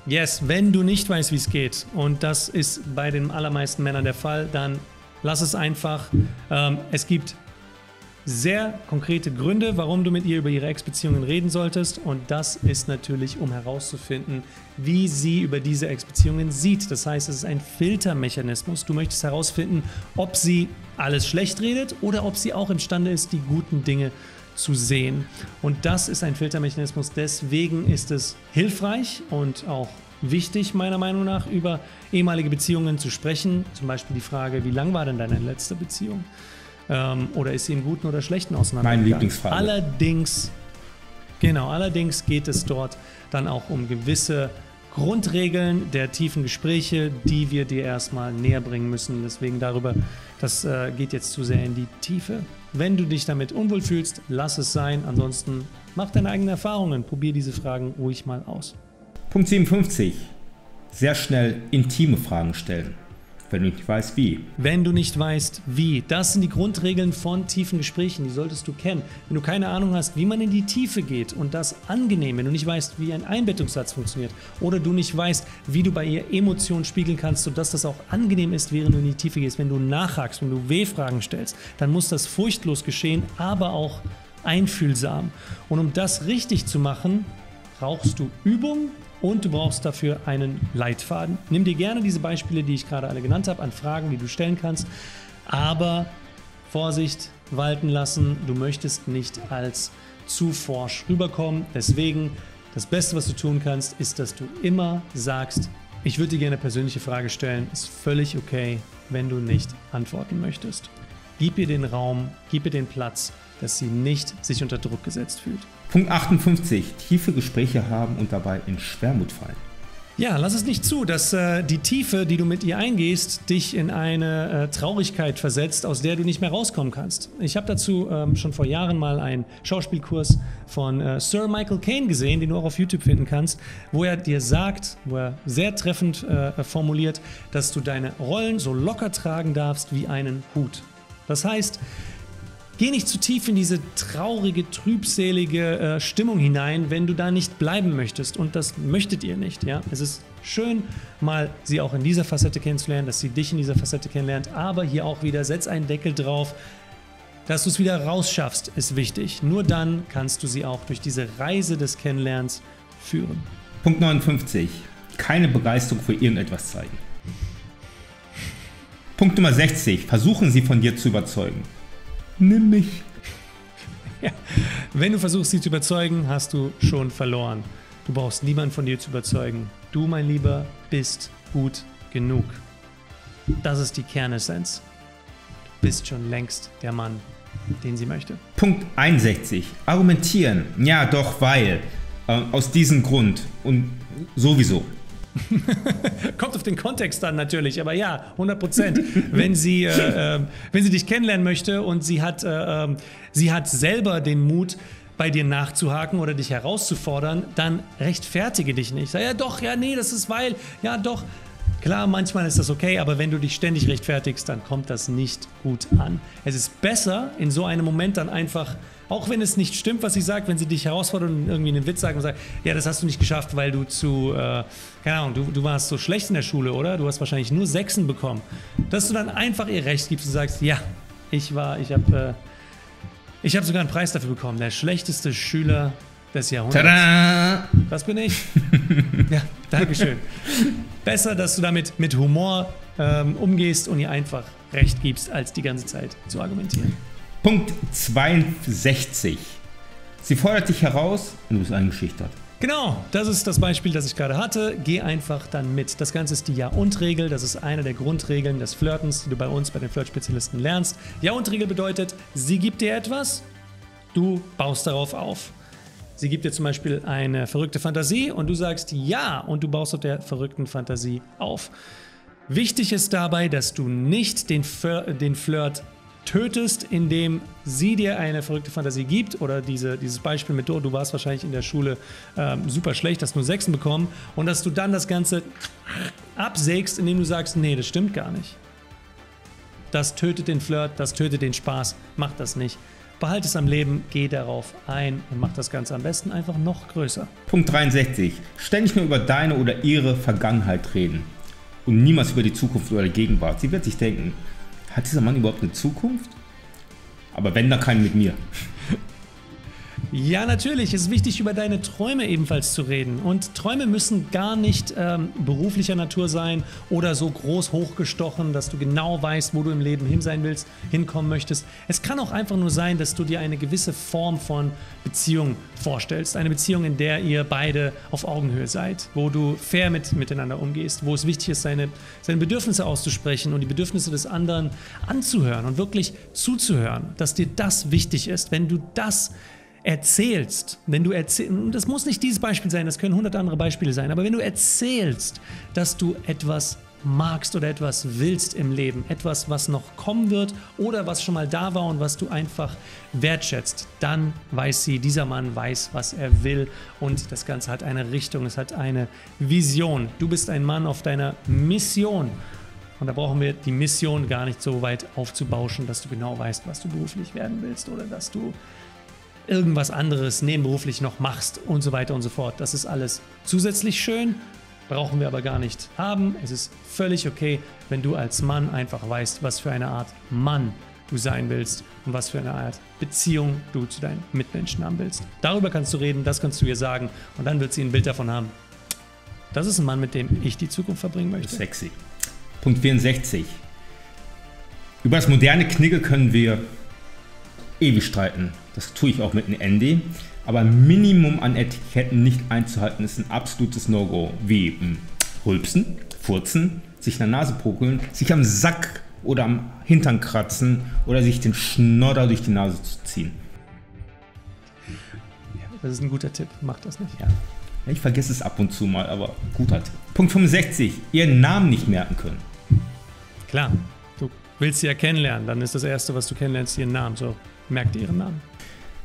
Yes, wenn du nicht weißt, wie es geht, und das ist bei den allermeisten Männern der Fall, dann lass es einfach. Ähm, es gibt sehr konkrete Gründe, warum du mit ihr über ihre Ex-Beziehungen reden solltest, und das ist natürlich, um herauszufinden, wie sie über diese Ex-Beziehungen sieht. Das heißt, es ist ein Filtermechanismus. Du möchtest herausfinden, ob sie alles schlecht redet oder ob sie auch imstande ist, die guten Dinge zu sehen. Und das ist ein Filtermechanismus. Deswegen ist es hilfreich und auch wichtig, meiner Meinung nach, über ehemalige Beziehungen zu sprechen. Zum Beispiel die Frage, wie lang war denn deine letzte Beziehung? Ähm, oder ist sie im Guten oder Schlechten auseinandergegangen? Meine Lieblingsfrage. Allerdings, genau, allerdings geht es dort dann auch um gewisse Grundregeln der tiefen Gespräche, die wir dir erstmal näher bringen müssen. Deswegen darüber, das äh, geht jetzt zu sehr in die Tiefe. Wenn du dich damit unwohl fühlst, lass es sein. Ansonsten mach deine eigenen Erfahrungen. Probier diese Fragen ruhig mal aus. Punkt siebenundfünfzig. Sehr schnell intime Fragen stellen, wenn du nicht weißt, wie. Wenn du nicht weißt, wie. Das sind die Grundregeln von tiefen Gesprächen, die solltest du kennen. Wenn du keine Ahnung hast, wie man in die Tiefe geht und das angenehm, wenn du nicht weißt, wie ein Einbettungssatz funktioniert oder du nicht weißt, wie du bei ihr Emotionen spiegeln kannst, sodass das auch angenehm ist, während du in die Tiefe gehst. Wenn du nachhakst, wenn du W-Fragen stellst, dann muss das furchtlos geschehen, aber auch einfühlsam. Und um das richtig zu machen, brauchst du Übung und du brauchst dafür einen Leitfaden. Nimm dir gerne diese Beispiele, die ich gerade alle genannt habe, an Fragen, die du stellen kannst, aber Vorsicht walten lassen. Du möchtest nicht als zu forsch rüberkommen. Deswegen, das Beste, was du tun kannst, ist, dass du immer sagst, ich würde dir gerne eine persönliche Frage stellen. Ist völlig okay, wenn du nicht antworten möchtest. Gib ihr den Raum, gib ihr den Platz, dass sie nicht sich unter Druck gesetzt fühlt. Punkt achtundfünfzig. Tiefe Gespräche haben und dabei in Schwermut fallen. Ja, lass es nicht zu, dass äh, die Tiefe, die du mit ihr eingehst, dich in eine äh, Traurigkeit versetzt, aus der du nicht mehr rauskommen kannst. Ich habe dazu ähm, schon vor Jahren mal einen Schauspielkurs von äh, Sir Michael Caine gesehen, den du auch auf YouTube finden kannst, wo er dir sagt, wo er sehr treffend äh, formuliert, dass du deine Rollen so locker tragen darfst wie einen Hut. Das heißt, geh nicht zu tief in diese traurige, trübselige äh, Stimmung hinein, wenn du da nicht bleiben möchtest. Und das möchtet ihr nicht. Ja? Es ist schön, mal sie auch in dieser Facette kennenzulernen, dass sie dich in dieser Facette kennenlernt. Aber hier auch wieder, setz einen Deckel drauf. Dass du es wieder rausschaffst, ist wichtig. Nur dann kannst du sie auch durch diese Reise des Kennenlernens führen. Punkt neunundfünfzig. Keine Begeisterung für irgendetwas zeigen. Punkt Nummer sechzig. Versuchen sie von dir zu überzeugen. Nimm mich. Ja, wenn du versuchst, sie zu überzeugen, hast du schon verloren. Du brauchst niemanden von dir zu überzeugen. Du, mein Lieber, bist gut genug. Das ist die Kernessenz. Du bist schon längst der Mann, den sie möchte. Punkt einundsechzig. Argumentieren. Ja, doch, weil. Äh, aus diesem Grund. Und sowieso. Kommt auf den Kontext an natürlich, aber ja, hundert Prozent. Wenn sie, äh, äh, wenn sie dich kennenlernen möchte und sie hat, äh, äh, sie hat selber den Mut, bei dir nachzuhaken oder dich herauszufordern, dann rechtfertige dich nicht. Sag, ja doch, ja nee, das ist weil, ja doch. Klar, manchmal ist das okay, aber wenn du dich ständig rechtfertigst, dann kommt das nicht gut an. Es ist besser, in so einem Moment dann einfach, auch wenn es nicht stimmt, was sie sagt, wenn sie dich herausfordert und irgendwie einen Witz sagt und sagt, ja, das hast du nicht geschafft, weil du zu, äh, keine Ahnung, du, du warst so schlecht in der Schule, oder? Du hast wahrscheinlich nur Sechsen bekommen. Dass du dann einfach ihr Recht gibst und sagst, ja, ich war, ich habe äh, ich habe sogar einen Preis dafür bekommen, der schlechteste Schüler des Jahrhunderts. Tada! Das bin ich. Ja, Dankeschön. Besser, dass du damit mit Humor ähm, umgehst und ihr einfach Recht gibst, als die ganze Zeit zu argumentieren. Punkt zweiundsechzig. Sie fordert dich heraus und du bist eingeschüchtert. Genau, das ist das Beispiel, das ich gerade hatte. Geh einfach dann mit. Das Ganze ist die Ja-und-Regel. Das ist eine der Grundregeln des Flirtens, die du bei uns, bei den Flirt-Spezialisten lernst. Ja-und-Regel bedeutet, sie gibt dir etwas, du baust darauf auf. Sie gibt dir zum Beispiel eine verrückte Fantasie und du sagst ja und du baust auf der verrückten Fantasie auf. Wichtig ist dabei, dass du nicht den, den Flirt tötest, indem sie dir eine verrückte Fantasie gibt oder diese, dieses Beispiel mit, oh, du warst wahrscheinlich in der Schule ähm, super schlecht, hast nur Sechsen bekommen und dass du dann das Ganze absägst, indem du sagst, nee, das stimmt gar nicht. Das tötet den Flirt, das tötet den Spaß, mach das nicht. Behalte es am Leben, geh darauf ein und mach das Ganze am besten einfach noch größer. Punkt dreiundsechzig. Ständig nur über deine oder ihre Vergangenheit reden und niemals über die Zukunft oder die Gegenwart. Sie wird sich denken, hat dieser Mann überhaupt eine Zukunft? Aber wenn, dann keinen mit mir. Ja, natürlich. Es ist wichtig, über deine Träume ebenfalls zu reden. Und Träume müssen gar nicht ähm, beruflicher Natur sein oder so groß hochgestochen, dass du genau weißt, wo du im Leben hin sein willst, hinkommen möchtest. Es kann auch einfach nur sein, dass du dir eine gewisse Form von Beziehung vorstellst. Eine Beziehung, in der ihr beide auf Augenhöhe seid, wo du fair mit, miteinander umgehst, wo es wichtig ist, seine, seine Bedürfnisse auszusprechen und die Bedürfnisse des anderen anzuhören und wirklich zuzuhören, dass dir das wichtig ist. Wenn du das erzählst, wenn du erzählst, das muss nicht dieses Beispiel sein, das können hundert andere Beispiele sein, aber wenn du erzählst, dass du etwas magst oder etwas willst im Leben, etwas, was noch kommen wird oder was schon mal da war und was du einfach wertschätzt, dann weiß sie, dieser Mann weiß, was er will und das Ganze hat eine Richtung, es hat eine Vision. Du bist ein Mann auf deiner Mission. Und da brauchen wir die Mission gar nicht so weit aufzubauschen, dass du genau weißt, was du beruflich werden willst oder dass du irgendwas anderes nebenberuflich noch machst und so weiter und so fort. Das ist alles zusätzlich schön, brauchen wir aber gar nicht haben. Es ist völlig okay, wenn du als Mann einfach weißt, was für eine Art Mann du sein willst und was für eine Art Beziehung du zu deinen Mitmenschen haben willst. Darüber kannst du reden, das kannst du ihr sagen und dann wird sie ein Bild davon haben. Das ist ein Mann, mit dem ich die Zukunft verbringen möchte. Sexy. Punkt vierundsechzig. Über das moderne Knigge können wir ewig streiten. Das tue ich auch mit einem Andy. Aber ein Minimum an Etiketten nicht einzuhalten ist ein absolutes No-Go. Wie mh, rülpsen, furzen, sich in der Nase pokeln, sich am Sack oder am Hintern kratzen oder sich den Schnodder durch die Nase zu ziehen. Ja, das ist ein guter Tipp. Macht das nicht. Ja. Ich vergesse es ab und zu mal, aber guter Tipp. Punkt fünfundsechzig. Ihren Namen nicht merken können. Klar. Du willst sie ja kennenlernen. Dann ist das Erste, was du kennenlernst, ihren Namen. So. Merkt ihr ihren Namen.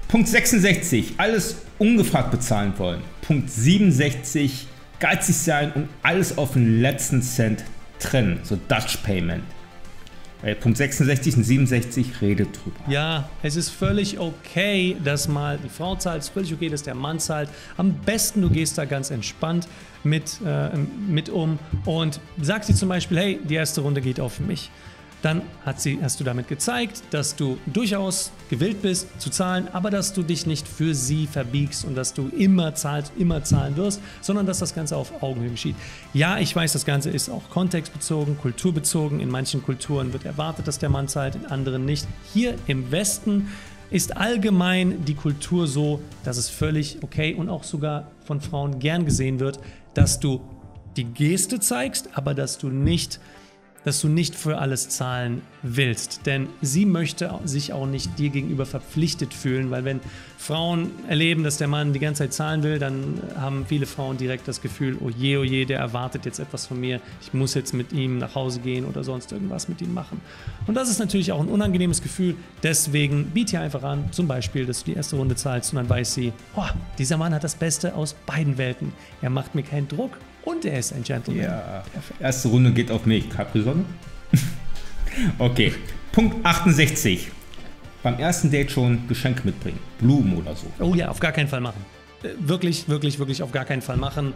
Punkt sechsundsechzig. Alles ungefragt bezahlen wollen. Punkt siebenundsechzig. Geizig sein und alles auf den letzten Cent trennen. So Dutch Payment. Bei Punkt sechsundsechzig und siebenundsechzig redet drüber. Ja, es ist völlig okay, dass mal die Frau zahlt. Es ist völlig okay, dass der Mann zahlt. Am besten, du gehst da ganz entspannt mit, äh, mit um und sagst dir zum Beispiel, hey, die erste Runde geht auf mich. Dann hat sie, hast du damit gezeigt, dass du durchaus gewillt bist zu zahlen, aber dass du dich nicht für sie verbiegst und dass du immer zahlst, immer zahlen wirst, sondern dass das Ganze auf Augenhöhe geschieht. Ja, ich weiß, das Ganze ist auch kontextbezogen, kulturbezogen. In manchen Kulturen wird erwartet, dass der Mann zahlt, in anderen nicht. Hier im Westen ist allgemein die Kultur so, dass es völlig okay und auch sogar von Frauen gern gesehen wird, dass du die Geste zeigst, aber dass du nicht... dass du nicht für alles zahlen willst. Denn sie möchte sich auch nicht dir gegenüber verpflichtet fühlen, weil wenn Frauen erleben, dass der Mann die ganze Zeit zahlen will, dann haben viele Frauen direkt das Gefühl, oh je, oh je, der erwartet jetzt etwas von mir, ich muss jetzt mit ihm nach Hause gehen oder sonst irgendwas mit ihm machen. Und das ist natürlich auch ein unangenehmes Gefühl, deswegen biete ihr einfach an, zum Beispiel, dass du die erste Runde zahlst und dann weiß sie, oh, dieser Mann hat das Beste aus beiden Welten, er macht mir keinen Druck. Und er ist ein Gentleman. Ja, erste Runde geht auf mich. Capri-Sonne? Okay. Punkt achtundsechzig. Beim ersten Date schon Geschenke mitbringen. Blumen oder so. Oh ja, auf gar keinen Fall machen. Wirklich, wirklich, wirklich auf gar keinen Fall machen.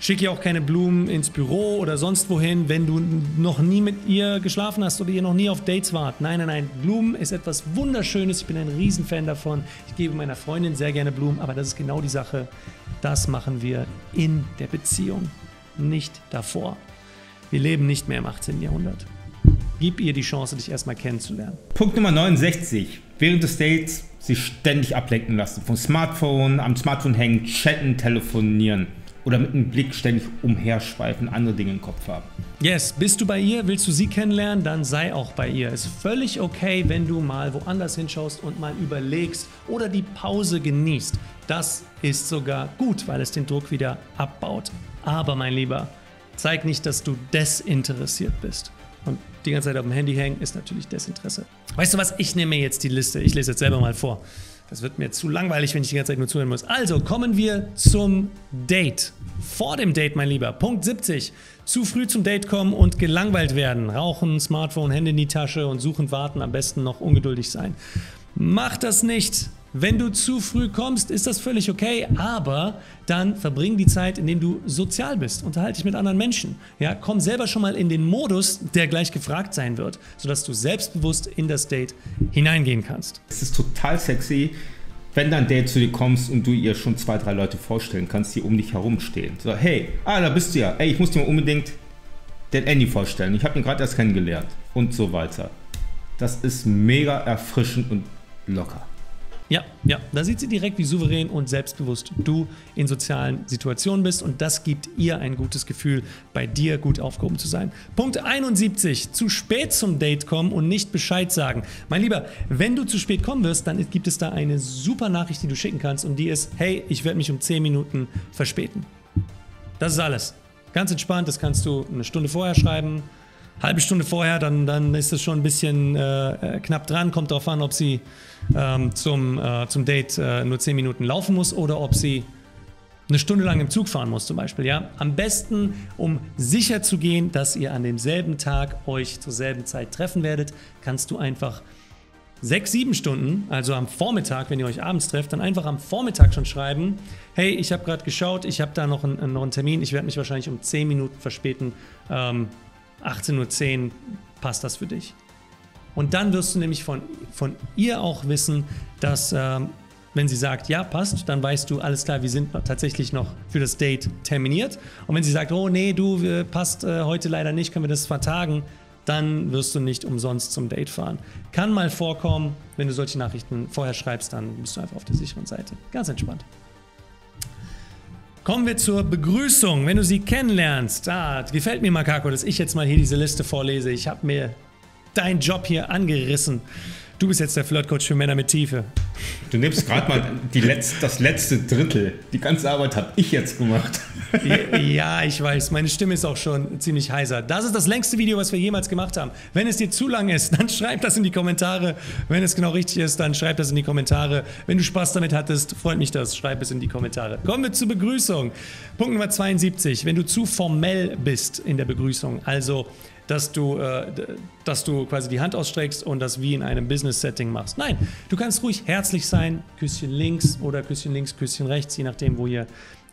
Schick ihr auch keine Blumen ins Büro oder sonst wohin, wenn du noch nie mit ihr geschlafen hast oder ihr noch nie auf Dates wart. Nein, nein, nein. Blumen ist etwas Wunderschönes. Ich bin ein Riesenfan davon. Ich gebe meiner Freundin sehr gerne Blumen, aber das ist genau die Sache. Das machen wir in der Beziehung, nicht davor. Wir leben nicht mehr im achtzehnten Jahrhundert. Gib ihr die Chance, dich erstmal kennenzulernen. Punkt Nummer neunundsechzig. Während des Dates sich ständig ablenken lassen. Vom Smartphone, am Smartphone hängen, chatten, telefonieren. Oder mit einem Blick ständig umherschweifen, andere Dinge im Kopf haben. Yes, bist du bei ihr, willst du sie kennenlernen, dann sei auch bei ihr. Ist völlig okay, wenn du mal woanders hinschaust und mal überlegst oder die Pause genießt. Das ist sogar gut, weil es den Druck wieder abbaut. Aber mein Lieber, zeig nicht, dass du desinteressiert bist. Und die ganze Zeit auf dem Handy hängen ist natürlich Desinteresse. Weißt du was, ich nehme mir jetzt die Liste. Ich lese jetzt selber mal vor. Das wird mir zu langweilig, wenn ich die ganze Zeit nur zuhören muss. Also kommen wir zum Date. Vor dem Date, mein Lieber. Punkt siebzig. Zu früh zum Date kommen und gelangweilt werden. Rauchen, Smartphone, Hände in die Tasche und suchend warten. Am besten noch ungeduldig sein. Mach das nicht. Wenn du zu früh kommst, ist das völlig okay, aber dann verbring die Zeit, indem du sozial bist. Unterhalte dich mit anderen Menschen. Ja, komm selber schon mal in den Modus, der gleich gefragt sein wird, sodass du selbstbewusst in das Date hineingehen kannst. Es ist total sexy, wenn dein Date zu dir kommst und du ihr schon zwei, drei Leute vorstellen kannst, die um dich herumstehen. So, hey, ah, da bist du ja. Ey, ich muss dir mal unbedingt den Andy vorstellen. Ich habe ihn gerade erst kennengelernt. Und so weiter. Das ist mega erfrischend und locker. Ja, ja, da sieht sie direkt, wie souverän und selbstbewusst du in sozialen Situationen bist, und das gibt ihr ein gutes Gefühl, bei dir gut aufgehoben zu sein. Punkt einundsiebzig, zu spät zum Date kommen und nicht Bescheid sagen. Mein Lieber, wenn du zu spät kommen wirst, dann gibt es da eine super Nachricht, die du schicken kannst, und die ist, hey, ich werde mich um zehn Minuten verspäten. Das ist alles. Ganz entspannt, das kannst du eine Stunde vorher schreiben, halbe Stunde vorher, dann, dann ist es schon ein bisschen äh, knapp dran. Kommt darauf an, ob sie ähm, zum, äh, zum Date äh, nur zehn Minuten laufen muss oder ob sie eine Stunde lang im Zug fahren muss zum Beispiel. Ja? Am besten, um sicher zu gehen, dass ihr an demselben Tag euch zur selben Zeit treffen werdet, kannst du einfach sechs, sieben Stunden, also am Vormittag, wenn ihr euch abends trefft, dann einfach am Vormittag schon schreiben, hey, ich habe gerade geschaut, ich habe da noch einen, noch einen Termin, ich werde mich wahrscheinlich um zehn Minuten verspäten, ähm, achtzehn Uhr zehn, passt das für dich? Und dann wirst du nämlich von, von ihr auch wissen, dass ähm, wenn sie sagt, ja, passt, dann weißt du, alles klar, wir sind tatsächlich noch für das Date terminiert. Und wenn sie sagt, oh nee, du, passt äh, heute leider nicht, können wir das vertagen, dann wirst du nicht umsonst zum Date fahren. Kann mal vorkommen, wenn du solche Nachrichten vorher schreibst, dann bist du einfach auf der sicheren Seite. Ganz entspannt. Kommen wir zur Begrüßung, wenn du sie kennenlernst. Ah, gefällt mir, Makoko, dass ich jetzt mal hier diese Liste vorlese. Ich habe mir deinen Job hier angerissen. Du bist jetzt der Flirtcoach für Männer mit Tiefe. Du nimmst gerade mal die Letz-, das letzte Drittel. Die ganze Arbeit habe ich jetzt gemacht. Ja, ich weiß. Meine Stimme ist auch schon ziemlich heiser. Das ist das längste Video, was wir jemals gemacht haben. Wenn es dir zu lang ist, dann schreib das in die Kommentare. Wenn es genau richtig ist, dann schreib das in die Kommentare. Wenn du Spaß damit hattest, freut mich das. Schreib es in die Kommentare. Kommen wir zur Begrüßung. Punkt Nummer zweiundsiebzig. Wenn du zu formell bist in der Begrüßung, also dass du, äh, dass du quasi die Hand ausstreckst und das wie in einem Business-Setting machst. Nein, du kannst ruhig herzlich sein, Küsschen links oder Küsschen links, Küsschen rechts, je nachdem, wo ihr,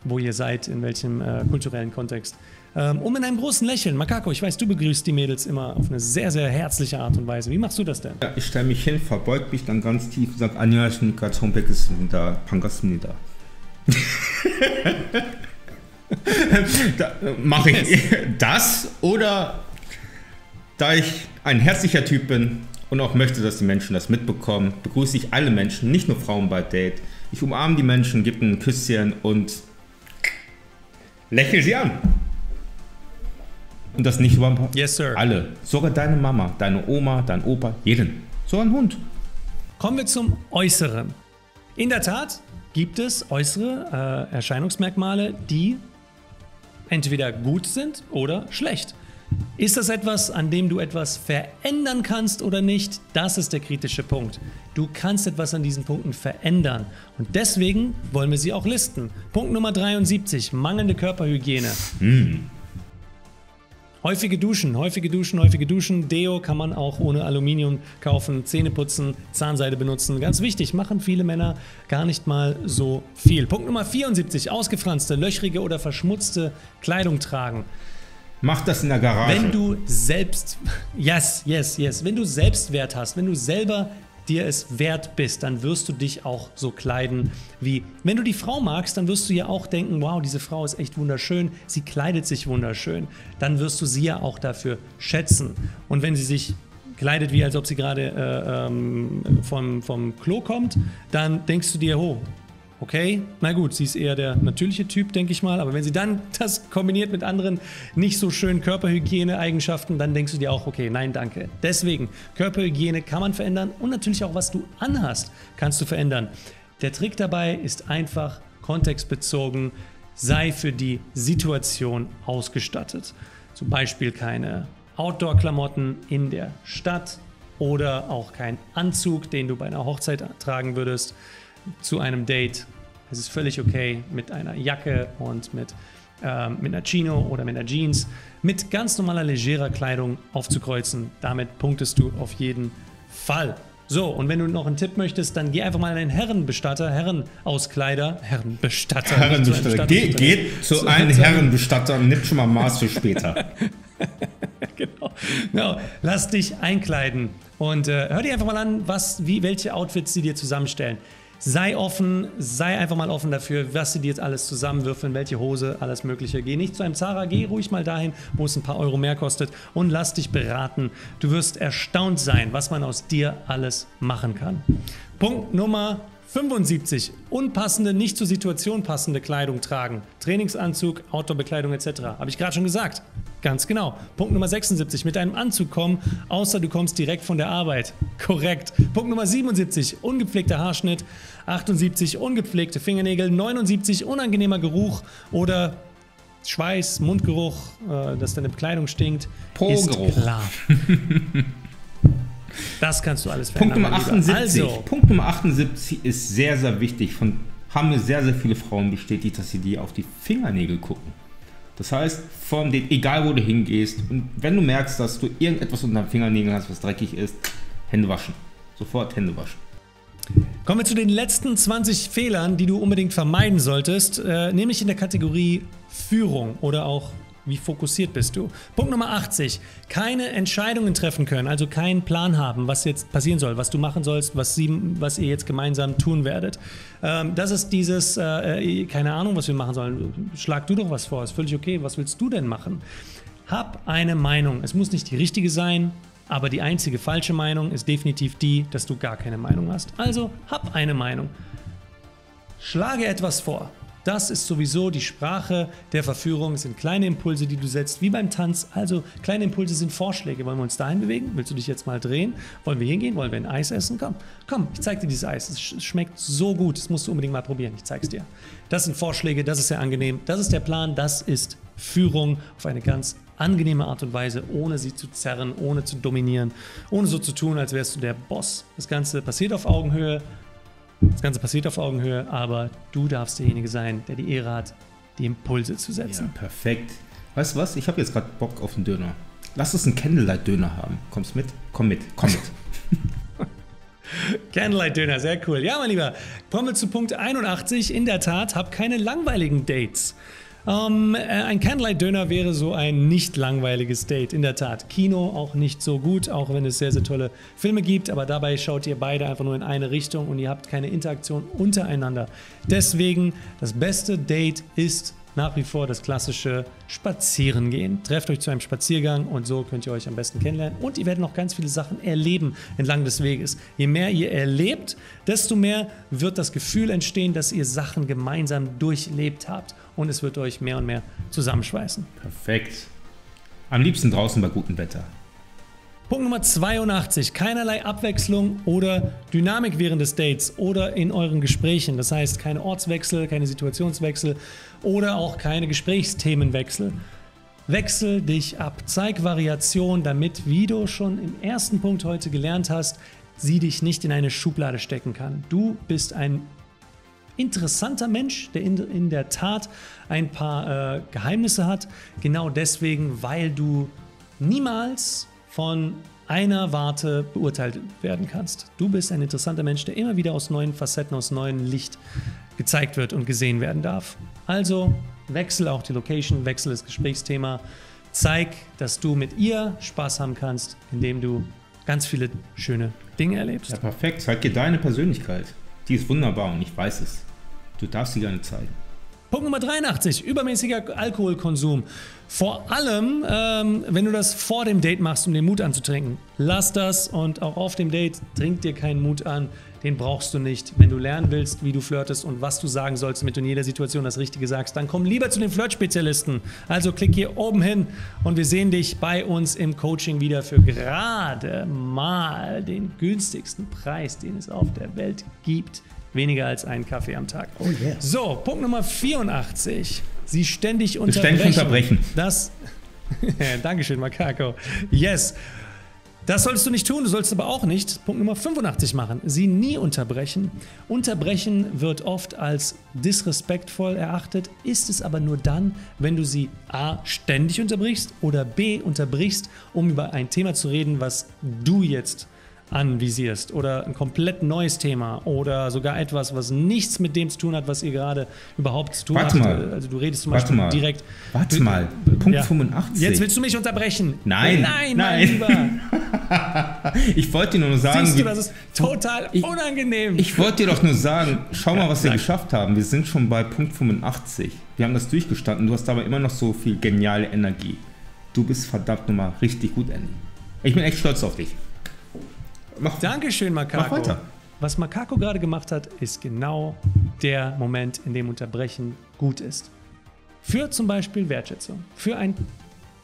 wo ihr seid, in welchem äh, kulturellen Kontext. Ähm, und mit einem großen Lächeln. Makoko, ich weiß, du begrüßt die Mädels immer auf eine sehr, sehr herzliche Art und Weise. Wie machst du das denn? Ja, ich stelle mich hin, verbeug mich dann ganz tief und sage, Annyeonghaseyo, Gatsongbekkesimnida, Pangasnida. Mache ich das oder... Da ich ein herzlicher Typ bin und auch möchte, dass die Menschen das mitbekommen, begrüße ich alle Menschen, nicht nur Frauen bei Date. Ich umarme die Menschen, gebe ihnen ein Küsschen und lächle sie an. Und das nicht über yes, sir. Alle. Sogar deine Mama, deine Oma, dein Opa, jeden. Sogar ein Hund. Kommen wir zum Äußeren. In der Tat gibt es äußere äh, Erscheinungsmerkmale, die entweder gut sind oder schlecht. Ist das etwas, an dem du etwas verändern kannst oder nicht? Das ist der kritische Punkt. Du kannst etwas an diesen Punkten verändern. Und deswegen wollen wir sie auch listen. Punkt Nummer dreiundsiebzig, mangelnde Körperhygiene. Mm. Häufige Duschen, häufige Duschen, häufige Duschen. Deo kann man auch ohne Aluminium kaufen, Zähne putzen, Zahnseide benutzen. Ganz wichtig, machen viele Männer gar nicht mal so viel. Punkt Nummer vierundsiebzig, ausgefranste, löchrige oder verschmutzte Kleidung tragen. Mach das in der Garage. Wenn du selbst, yes, yes, yes, wenn du Selbstwert hast, wenn du selber dir es wert bist, dann wirst du dich auch so kleiden wie, wenn du die Frau magst, dann wirst du ja auch denken, wow, diese Frau ist echt wunderschön, sie kleidet sich wunderschön, dann wirst du sie ja auch dafür schätzen. Und wenn sie sich kleidet, wie als ob sie gerade äh, ähm, vom, vom Klo kommt, dann denkst du dir, oh, okay, na gut, sie ist eher der natürliche Typ, denke ich mal, aber wenn sie dann das kombiniert mit anderen nicht so schönen Körperhygiene-Eigenschaften, dann denkst du dir auch, okay, nein, danke. Deswegen, Körperhygiene kann man verändern und natürlich auch, was du anhast, kannst du verändern. Der Trick dabei ist einfach kontextbezogen, sei für die Situation ausgestattet. Zum Beispiel keine Outdoor-Klamotten in der Stadt oder auch kein Anzug, den du bei einer Hochzeit tragen würdest. Zu einem Date. Es ist völlig okay mit einer Jacke und mit, ähm, mit einer Chino oder mit einer Jeans, mit ganz normaler, legerer Kleidung aufzukreuzen. Damit punktest du auf jeden Fall. So, und wenn du noch einen Tipp möchtest, dann geh einfach mal in einen Herrenbestatter, Herrenauskleider, Herrenbestatter. Herrenbestatter. Geh, geh zu, zu einem Herrenbestatter und nimm schon mal Maß für später. Genau. Genau. Lass dich einkleiden und äh, hör dir einfach mal an, was, wie, welche Outfits sie dir zusammenstellen. Sei offen, sei einfach mal offen dafür, was sie dir jetzt alles zusammenwürfeln, welche Hose, alles Mögliche. Geh nicht zu einem Zara, geh ruhig mal dahin, wo es ein paar Euro mehr kostet und lass dich beraten. Du wirst erstaunt sein, was man aus dir alles machen kann. Punkt Nummer fünfundsiebzig. Unpassende, nicht zur Situation passende Kleidung tragen. Trainingsanzug, Outdoor-Bekleidung et cetera. Habe ich gerade schon gesagt. Ganz genau. Punkt Nummer sechsundsiebzig. Mit einem Anzug kommen, außer du kommst direkt von der Arbeit. Korrekt. Punkt Nummer siebenundsiebzig. Ungepflegter Haarschnitt. achtundsiebzig. Ungepflegte Fingernägel. neunundsiebzig. Unangenehmer Geruch oder Schweiß, Mundgeruch, äh, dass deine Kleidung stinkt. Pro-Geruch. Ist klar. Das kannst du alles verändern. Punkt Nummer achtundsiebzig, also. Punkt Nummer achtundsiebzig ist sehr, sehr wichtig. Von, haben mir sehr, sehr viele Frauen bestätigt, dass sie dir auf die Fingernägel gucken. Das heißt, von den, egal wo du hingehst, und wenn du merkst, dass du irgendetwas unter den Fingernägeln hast, was dreckig ist, Hände waschen. Sofort Hände waschen. Kommen wir zu den letzten zwanzig Fehlern, die du unbedingt vermeiden solltest, äh, nämlich in der Kategorie Führung oder auch wie fokussiert bist du? Punkt Nummer achtzig. Keine Entscheidungen treffen können, also keinen Plan haben, was jetzt passieren soll, was du machen sollst, was, sie, was ihr jetzt gemeinsam tun werdet. Ähm, das ist dieses, äh, keine Ahnung, was wir machen sollen. Schlag du doch was vor, ist völlig okay. Was willst du denn machen? Hab eine Meinung. Es muss nicht die richtige sein, aber die einzige falsche Meinung ist definitiv die, dass du gar keine Meinung hast. Also hab eine Meinung. Schlage etwas vor. Das ist sowieso die Sprache der Verführung. Es sind kleine Impulse, die du setzt, wie beim Tanz. Also kleine Impulse sind Vorschläge. Wollen wir uns dahin bewegen? Willst du dich jetzt mal drehen? Wollen wir hingehen? Wollen wir ein Eis essen? Komm, komm, ich zeig dir dieses Eis. Es schmeckt so gut. Das musst du unbedingt mal probieren. Ich zeig's dir. Das sind Vorschläge. Das ist sehr angenehm. Das ist der Plan. Das ist Führung auf eine ganz angenehme Art und Weise, ohne sie zu zerren, ohne zu dominieren, ohne so zu tun, als wärst du der Boss. Das Ganze passiert auf Augenhöhe. Das Ganze passiert auf Augenhöhe, aber du darfst derjenige sein, der die Ehre hat, die Impulse zu setzen. Ja, perfekt. Weißt du was? Ich habe jetzt gerade Bock auf einen Döner. Lass uns einen Candlelight-Döner haben. Kommst mit? Komm mit. Komm mit. Candlelight-Döner, sehr cool. Ja, mein Lieber, kommen wir zu Punkt einundachtzig. In der Tat, hab keine langweiligen Dates. Um, ein Candlelight-Döner wäre so ein nicht langweiliges Date, in der Tat. Kino auch nicht so gut, auch wenn es sehr, sehr tolle Filme gibt, aber dabei schaut ihr beide einfach nur in eine Richtung und ihr habt keine Interaktion untereinander. Deswegen, das beste Date ist nach wie vor das klassische Spazierengehen. Trefft euch zu einem Spaziergang und so könnt ihr euch am besten kennenlernen. Und ihr werdet noch ganz viele Sachen erleben entlang des Weges. Je mehr ihr erlebt, desto mehr wird das Gefühl entstehen, dass ihr Sachen gemeinsam durchlebt habt. Und es wird euch mehr und mehr zusammenschweißen. Perfekt. Am liebsten draußen bei gutem Wetter. Punkt Nummer zweiundachtzig. Keinerlei Abwechslung oder Dynamik während des Dates oder in euren Gesprächen. Das heißt, keine Ortswechsel, keine Situationswechsel oder auch keine Gesprächsthemenwechsel. Wechsel dich ab. Zeig Variation, damit, wie du schon im ersten Punkt heute gelernt hast, sie dich nicht in eine Schublade stecken kann. Du bist ein interessanter Mensch, der in, in der Tat ein paar äh, Geheimnisse hat. Genau deswegen, weil du niemals von einer Warte beurteilt werden kannst. Du bist ein interessanter Mensch, der immer wieder aus neuen Facetten, aus neuem Licht gezeigt wird und gesehen werden darf. Also wechsel auch die Location, wechsel das Gesprächsthema. Zeig, dass du mit ihr Spaß haben kannst, indem du ganz viele schöne Dinge erlebst. Ja, perfekt. Zeig dir deine Persönlichkeit. Die ist wunderbar und ich weiß es. Du darfst sie gerne zeigen. Punkt Nummer dreiundachtzig, übermäßiger Alkoholkonsum. Vor allem, ähm, wenn du das vor dem Date machst, um den Mut anzutrinken. Lass das und auch auf dem Date trink dir keinen Mut an. Den brauchst du nicht. Wenn du lernen willst, wie du flirtest und was du sagen sollst, damit du in jeder Situation das Richtige sagst, dann komm lieber zu den Flirt-Spezialisten. Also klick hier oben hin und wir sehen dich bei uns im Coaching wieder für gerade mal den günstigsten Preis, den es auf der Welt gibt. Weniger als einen Kaffee am Tag. Oh yeah. So, Punkt Nummer vierundachtzig. Sie ständig unterbrechen. Ständig unterbrechen. Das, Dankeschön, Makoko. Yes. Das solltest du nicht tun, du sollst aber auch nicht Punkt Nummer fünfundachtzig machen. Sie nie unterbrechen. Unterbrechen wird oft als disrespektvoll erachtet, ist es aber nur dann, wenn du sie a. ständig unterbrichst oder b. unterbrichst, um über ein Thema zu reden, was du jetzt anvisierst oder ein komplett neues Thema oder sogar etwas, was nichts mit dem zu tun hat, was ihr gerade überhaupt zu tun habt. Warte mal. Also du redest zum Beispiel Warte direkt... Warte mal, Punkt ja. fünfundachtzig. Jetzt willst du mich unterbrechen. Nein, nein, nein. Mein Lieber. Ich wollte dir nur sagen... Siehst du, das ist total ich, unangenehm. Ich wollte dir doch nur sagen, schau ja, mal, was nein. wir geschafft haben. Wir sind schon bei Punkt fünfundachtzig. Wir haben das durchgestanden. Du hast dabei immer noch so viel geniale Energie. Du bist verdammt nochmal richtig gut, Andy. Ich bin echt stolz auf dich. Mach, Dankeschön, Makoko. Mach weiter. Was Makoko gerade gemacht hat, ist genau der Moment, in dem Unterbrechen gut ist. Für zum Beispiel Wertschätzung, für einen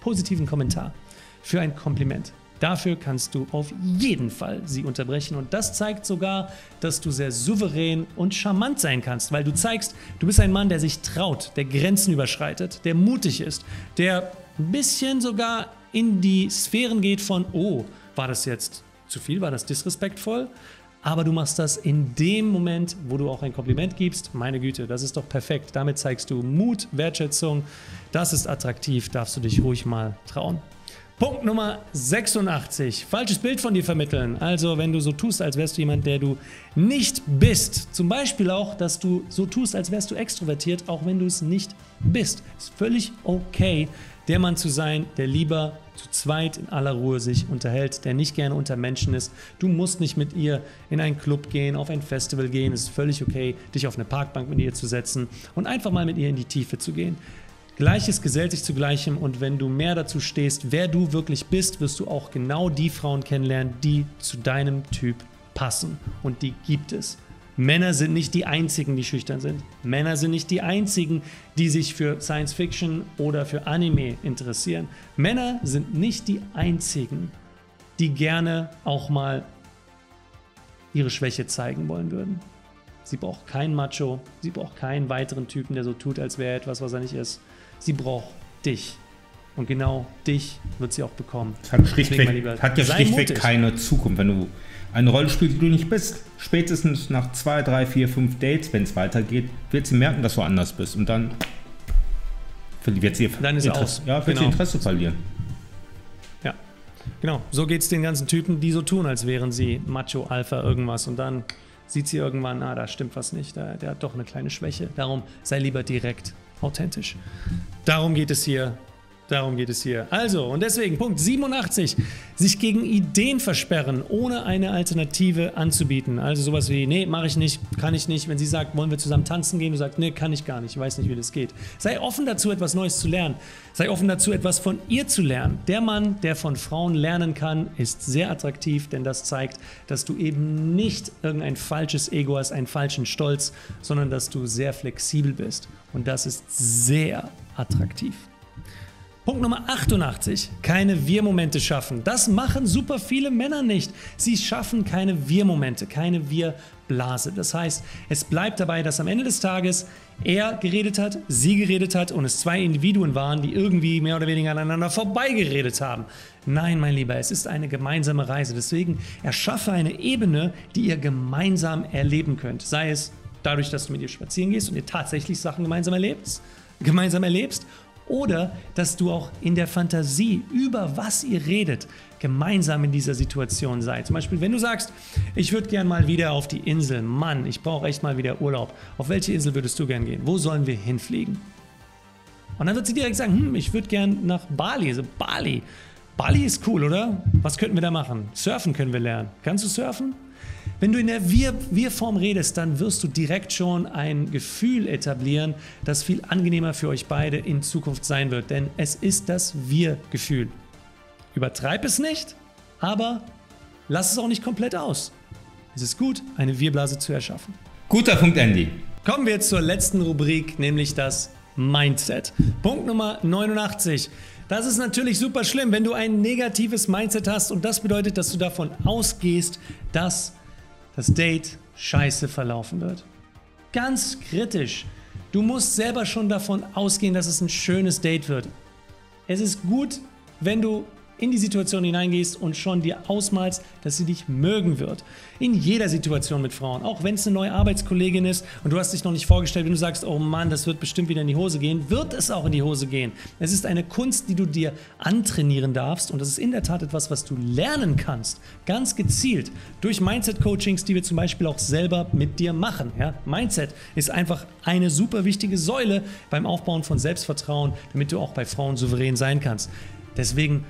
positiven Kommentar, für ein Kompliment. Dafür kannst du auf jeden Fall sie unterbrechen. Und das zeigt sogar, dass du sehr souverän und charmant sein kannst, weil du zeigst, du bist ein Mann, der sich traut, der Grenzen überschreitet, der mutig ist, der ein bisschen sogar in die Sphären geht von, oh, war das jetzt zu viel, war das disrespektvoll, aber du machst das in dem Moment, wo du auch ein Kompliment gibst. Meine Güte, das ist doch perfekt. Damit zeigst du Mut, Wertschätzung. Das ist attraktiv, darfst du dich ruhig mal trauen. Punkt Nummer sechsundachtzig. Falsches Bild von dir vermitteln. Also wenn du so tust, als wärst du jemand, der du nicht bist. Zum Beispiel auch, dass du so tust, als wärst du extrovertiert, auch wenn du es nicht bist. Ist völlig okay, der Mann zu sein, der lieber zu zweit in aller Ruhe sich unterhält, der nicht gerne unter Menschen ist. Du musst nicht mit ihr in einen Club gehen, auf ein Festival gehen. Es ist völlig okay, dich auf eine Parkbank mit ihr zu setzen und einfach mal mit ihr in die Tiefe zu gehen. Gleiches gesellt sich zu Gleichem, und wenn du mehr dazu stehst, wer du wirklich bist, wirst du auch genau die Frauen kennenlernen, die zu deinem Typ passen. Und die gibt es. Männer sind nicht die einzigen, die schüchtern sind. Männer sind nicht die einzigen, die sich für Science Fiction oder für Anime interessieren. Männer sind nicht die einzigen, die gerne auch mal ihre Schwäche zeigen wollen würden. Sie braucht keinen Macho, sie braucht keinen weiteren Typen, der so tut, als wäre er etwas, was er nicht ist. Sie braucht dich. Und genau dich wird sie auch bekommen. Das hat, schlichtweg, hat ja schlichtweg keine Zukunft, wenn du eine Rolle spielst, die du nicht bist. Spätestens nach zwei, drei, vier, fünf Dates, wenn es weitergeht, wird sie merken, dass du anders bist. Und dann wird sie, dann ist Interesse, aus. Ja, wird genau. sie Interesse verlieren. Ja, genau. So geht es den ganzen Typen, die so tun, als wären sie Macho, Alpha, irgendwas. Und dann sieht sie irgendwann, ah, da stimmt was nicht. Der, der hat doch eine kleine Schwäche. Darum sei lieber direkt authentisch. Darum geht es hier. Darum geht es hier. Also, und deswegen, Punkt siebenundachtzig, sich gegen Ideen versperren, ohne eine Alternative anzubieten. Also sowas wie, nee, mache ich nicht, kann ich nicht. Wenn sie sagt, wollen wir zusammen tanzen gehen, du sagst, nee, kann ich gar nicht, ich weiß nicht, wie das geht. Sei offen dazu, etwas Neues zu lernen. Sei offen dazu, etwas von ihr zu lernen. Der Mann, der von Frauen lernen kann, ist sehr attraktiv, denn das zeigt, dass du eben nicht irgendein falsches Ego hast, einen falschen Stolz, sondern dass du sehr flexibel bist. Und das ist sehr attraktiv. Punkt Nummer achtundachtzig. Keine Wir-Momente schaffen. Das machen super viele Männer nicht. Sie schaffen keine Wir-Momente, keine Wir-Blase. Das heißt, es bleibt dabei, dass am Ende des Tages er geredet hat, sie geredet hat und es zwei Individuen waren, die irgendwie mehr oder weniger aneinander vorbeigeredet haben. Nein, mein Lieber, es ist eine gemeinsame Reise. Deswegen erschaffe eine Ebene, die ihr gemeinsam erleben könnt. Sei es dadurch, dass du mit ihr spazieren gehst und ihr tatsächlich Sachen gemeinsam erlebst, gemeinsam erlebst. Oder, dass du auch in der Fantasie, über was ihr redet, gemeinsam in dieser Situation seid. Zum Beispiel, wenn du sagst, ich würde gern mal wieder auf die Insel. Mann, ich brauche echt mal wieder Urlaub. Auf welche Insel würdest du gern gehen? Wo sollen wir hinfliegen? Und dann wird sie direkt sagen, hm, ich würde gern nach Bali. Also Bali. Bali ist cool, oder? Was könnten wir da machen? Surfen können wir lernen. Kannst du surfen? Wenn du in der Wir- Wir-Form redest, dann wirst du direkt schon ein Gefühl etablieren, das viel angenehmer für euch beide in Zukunft sein wird. Denn es ist das Wir-Gefühl. Übertreib es nicht, aber lass es auch nicht komplett aus. Es ist gut, eine Wir-Blase zu erschaffen. Guter Punkt, Andy. Kommen wir zur letzten Rubrik, nämlich das Mindset. Punkt Nummer neunundachtzig. Das ist natürlich super schlimm, wenn du ein negatives Mindset hast, und das bedeutet, dass du davon ausgehst, dass das Date scheiße verlaufen wird. Ganz kritisch. Du musst selber schon davon ausgehen, dass es ein schönes Date wird. Es ist gut, wenn du in die Situation hineingehst und schon dir ausmalst, dass sie dich mögen wird. In jeder Situation mit Frauen, auch wenn es eine neue Arbeitskollegin ist und du hast dich noch nicht vorgestellt, wenn du sagst, oh Mann, das wird bestimmt wieder in die Hose gehen, wird es auch in die Hose gehen. Es ist eine Kunst, die du dir antrainieren darfst und das ist in der Tat etwas, was du lernen kannst, ganz gezielt durch Mindset-Coachings, die wir zum Beispiel auch selber mit dir machen. Ja? Mindset ist einfach eine super wichtige Säule beim Aufbauen von Selbstvertrauen, damit du auch bei Frauen souverän sein kannst. Deswegen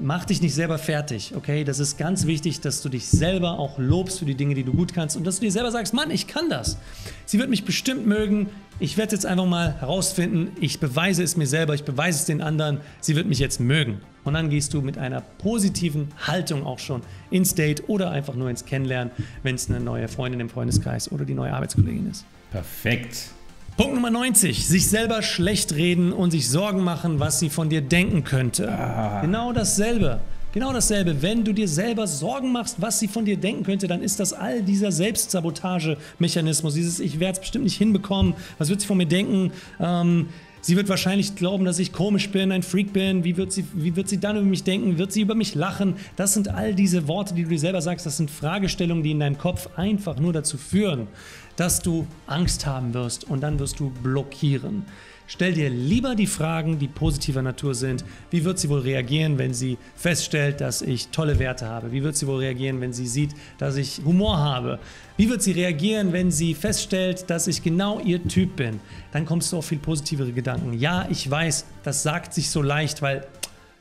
mach dich nicht selber fertig, okay? Das ist ganz wichtig, dass du dich selber auch lobst für die Dinge, die du gut kannst und dass du dir selber sagst, Mann, ich kann das. Sie wird mich bestimmt mögen. Ich werde es jetzt einfach mal herausfinden. Ich beweise es mir selber, ich beweise es den anderen. Sie wird mich jetzt mögen. Und dann gehst du mit einer positiven Haltung auch schon ins Date oder einfach nur ins Kennenlernen, wenn es eine neue Freundin im Freundeskreis oder die neue Arbeitskollegin ist. Perfekt. Punkt Nummer neunzig, sich selber schlecht reden und sich Sorgen machen, was sie von dir denken könnte. Ah. Genau dasselbe. Genau dasselbe, wenn du dir selber Sorgen machst, was sie von dir denken könnte, dann ist das all dieser Selbstsabotage-Mechanismus, dieses ich werde es bestimmt nicht hinbekommen, was wird sie von mir denken, ähm, sie wird wahrscheinlich glauben, dass ich komisch bin, ein Freak bin, wie wird, sie, wie wird sie dann über mich denken, wird sie über mich lachen, das sind all diese Worte, die du dir selber sagst, das sind Fragestellungen, die in deinem Kopf einfach nur dazu führen, dass du Angst haben wirst und dann wirst du blockieren. Stell dir lieber die Fragen, die positiver Natur sind. Wie wird sie wohl reagieren, wenn sie feststellt, dass ich tolle Werte habe? Wie wird sie wohl reagieren, wenn sie sieht, dass ich Humor habe? Wie wird sie reagieren, wenn sie feststellt, dass ich genau ihr Typ bin? Dann kommst du auf viel positivere Gedanken. Ja, ich weiß, das sagt sich so leicht, weil,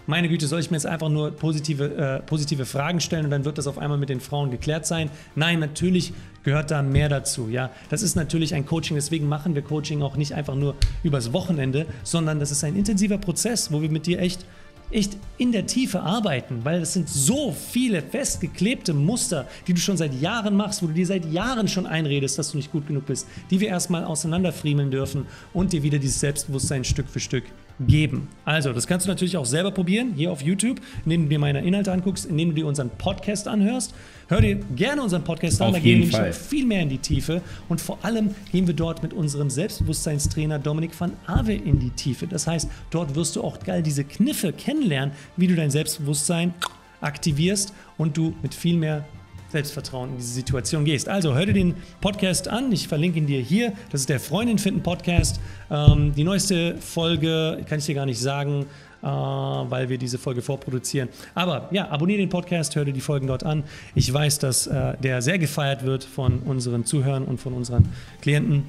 meine Güte, soll ich mir jetzt einfach nur positive, äh, positive Fragen stellen und dann wird das auf einmal mit den Frauen geklärt sein? Nein, natürlich gehört da mehr dazu. Ja? Das ist natürlich ein Coaching, deswegen machen wir Coaching auch nicht einfach nur übers Wochenende, sondern das ist ein intensiver Prozess, wo wir mit dir echt, echt in der Tiefe arbeiten, weil es sind so viele festgeklebte Muster, die du schon seit Jahren machst, wo du dir seit Jahren schon einredest, dass du nicht gut genug bist, die wir erstmal auseinanderfriemeln dürfen und dir wieder dieses Selbstbewusstsein Stück für Stück geben. Also, das kannst du natürlich auch selber probieren, hier auf YouTube, indem du dir meine Inhalte anguckst, indem du dir unseren Podcast anhörst. Hör dir gerne unseren Podcast an, da gehen wir nämlich noch viel mehr in die Tiefe und vor allem gehen wir dort mit unserem Selbstbewusstseinstrainer Dominik van Ave in die Tiefe. Das heißt, dort wirst du auch geil diese Kniffe kennenlernen, wie du dein Selbstbewusstsein aktivierst und du mit viel mehr Selbstvertrauen in diese Situation gehst. Also hör dir den Podcast an, ich verlinke ihn dir hier, das ist der Freundin finden Podcast. Ähm, die neueste Folge kann ich dir gar nicht sagen, äh, weil wir diese Folge vorproduzieren. Aber ja, abonniere den Podcast, hör dir die Folgen dort an. Ich weiß, dass äh, der sehr gefeiert wird von unseren Zuhörern und von unseren Klienten.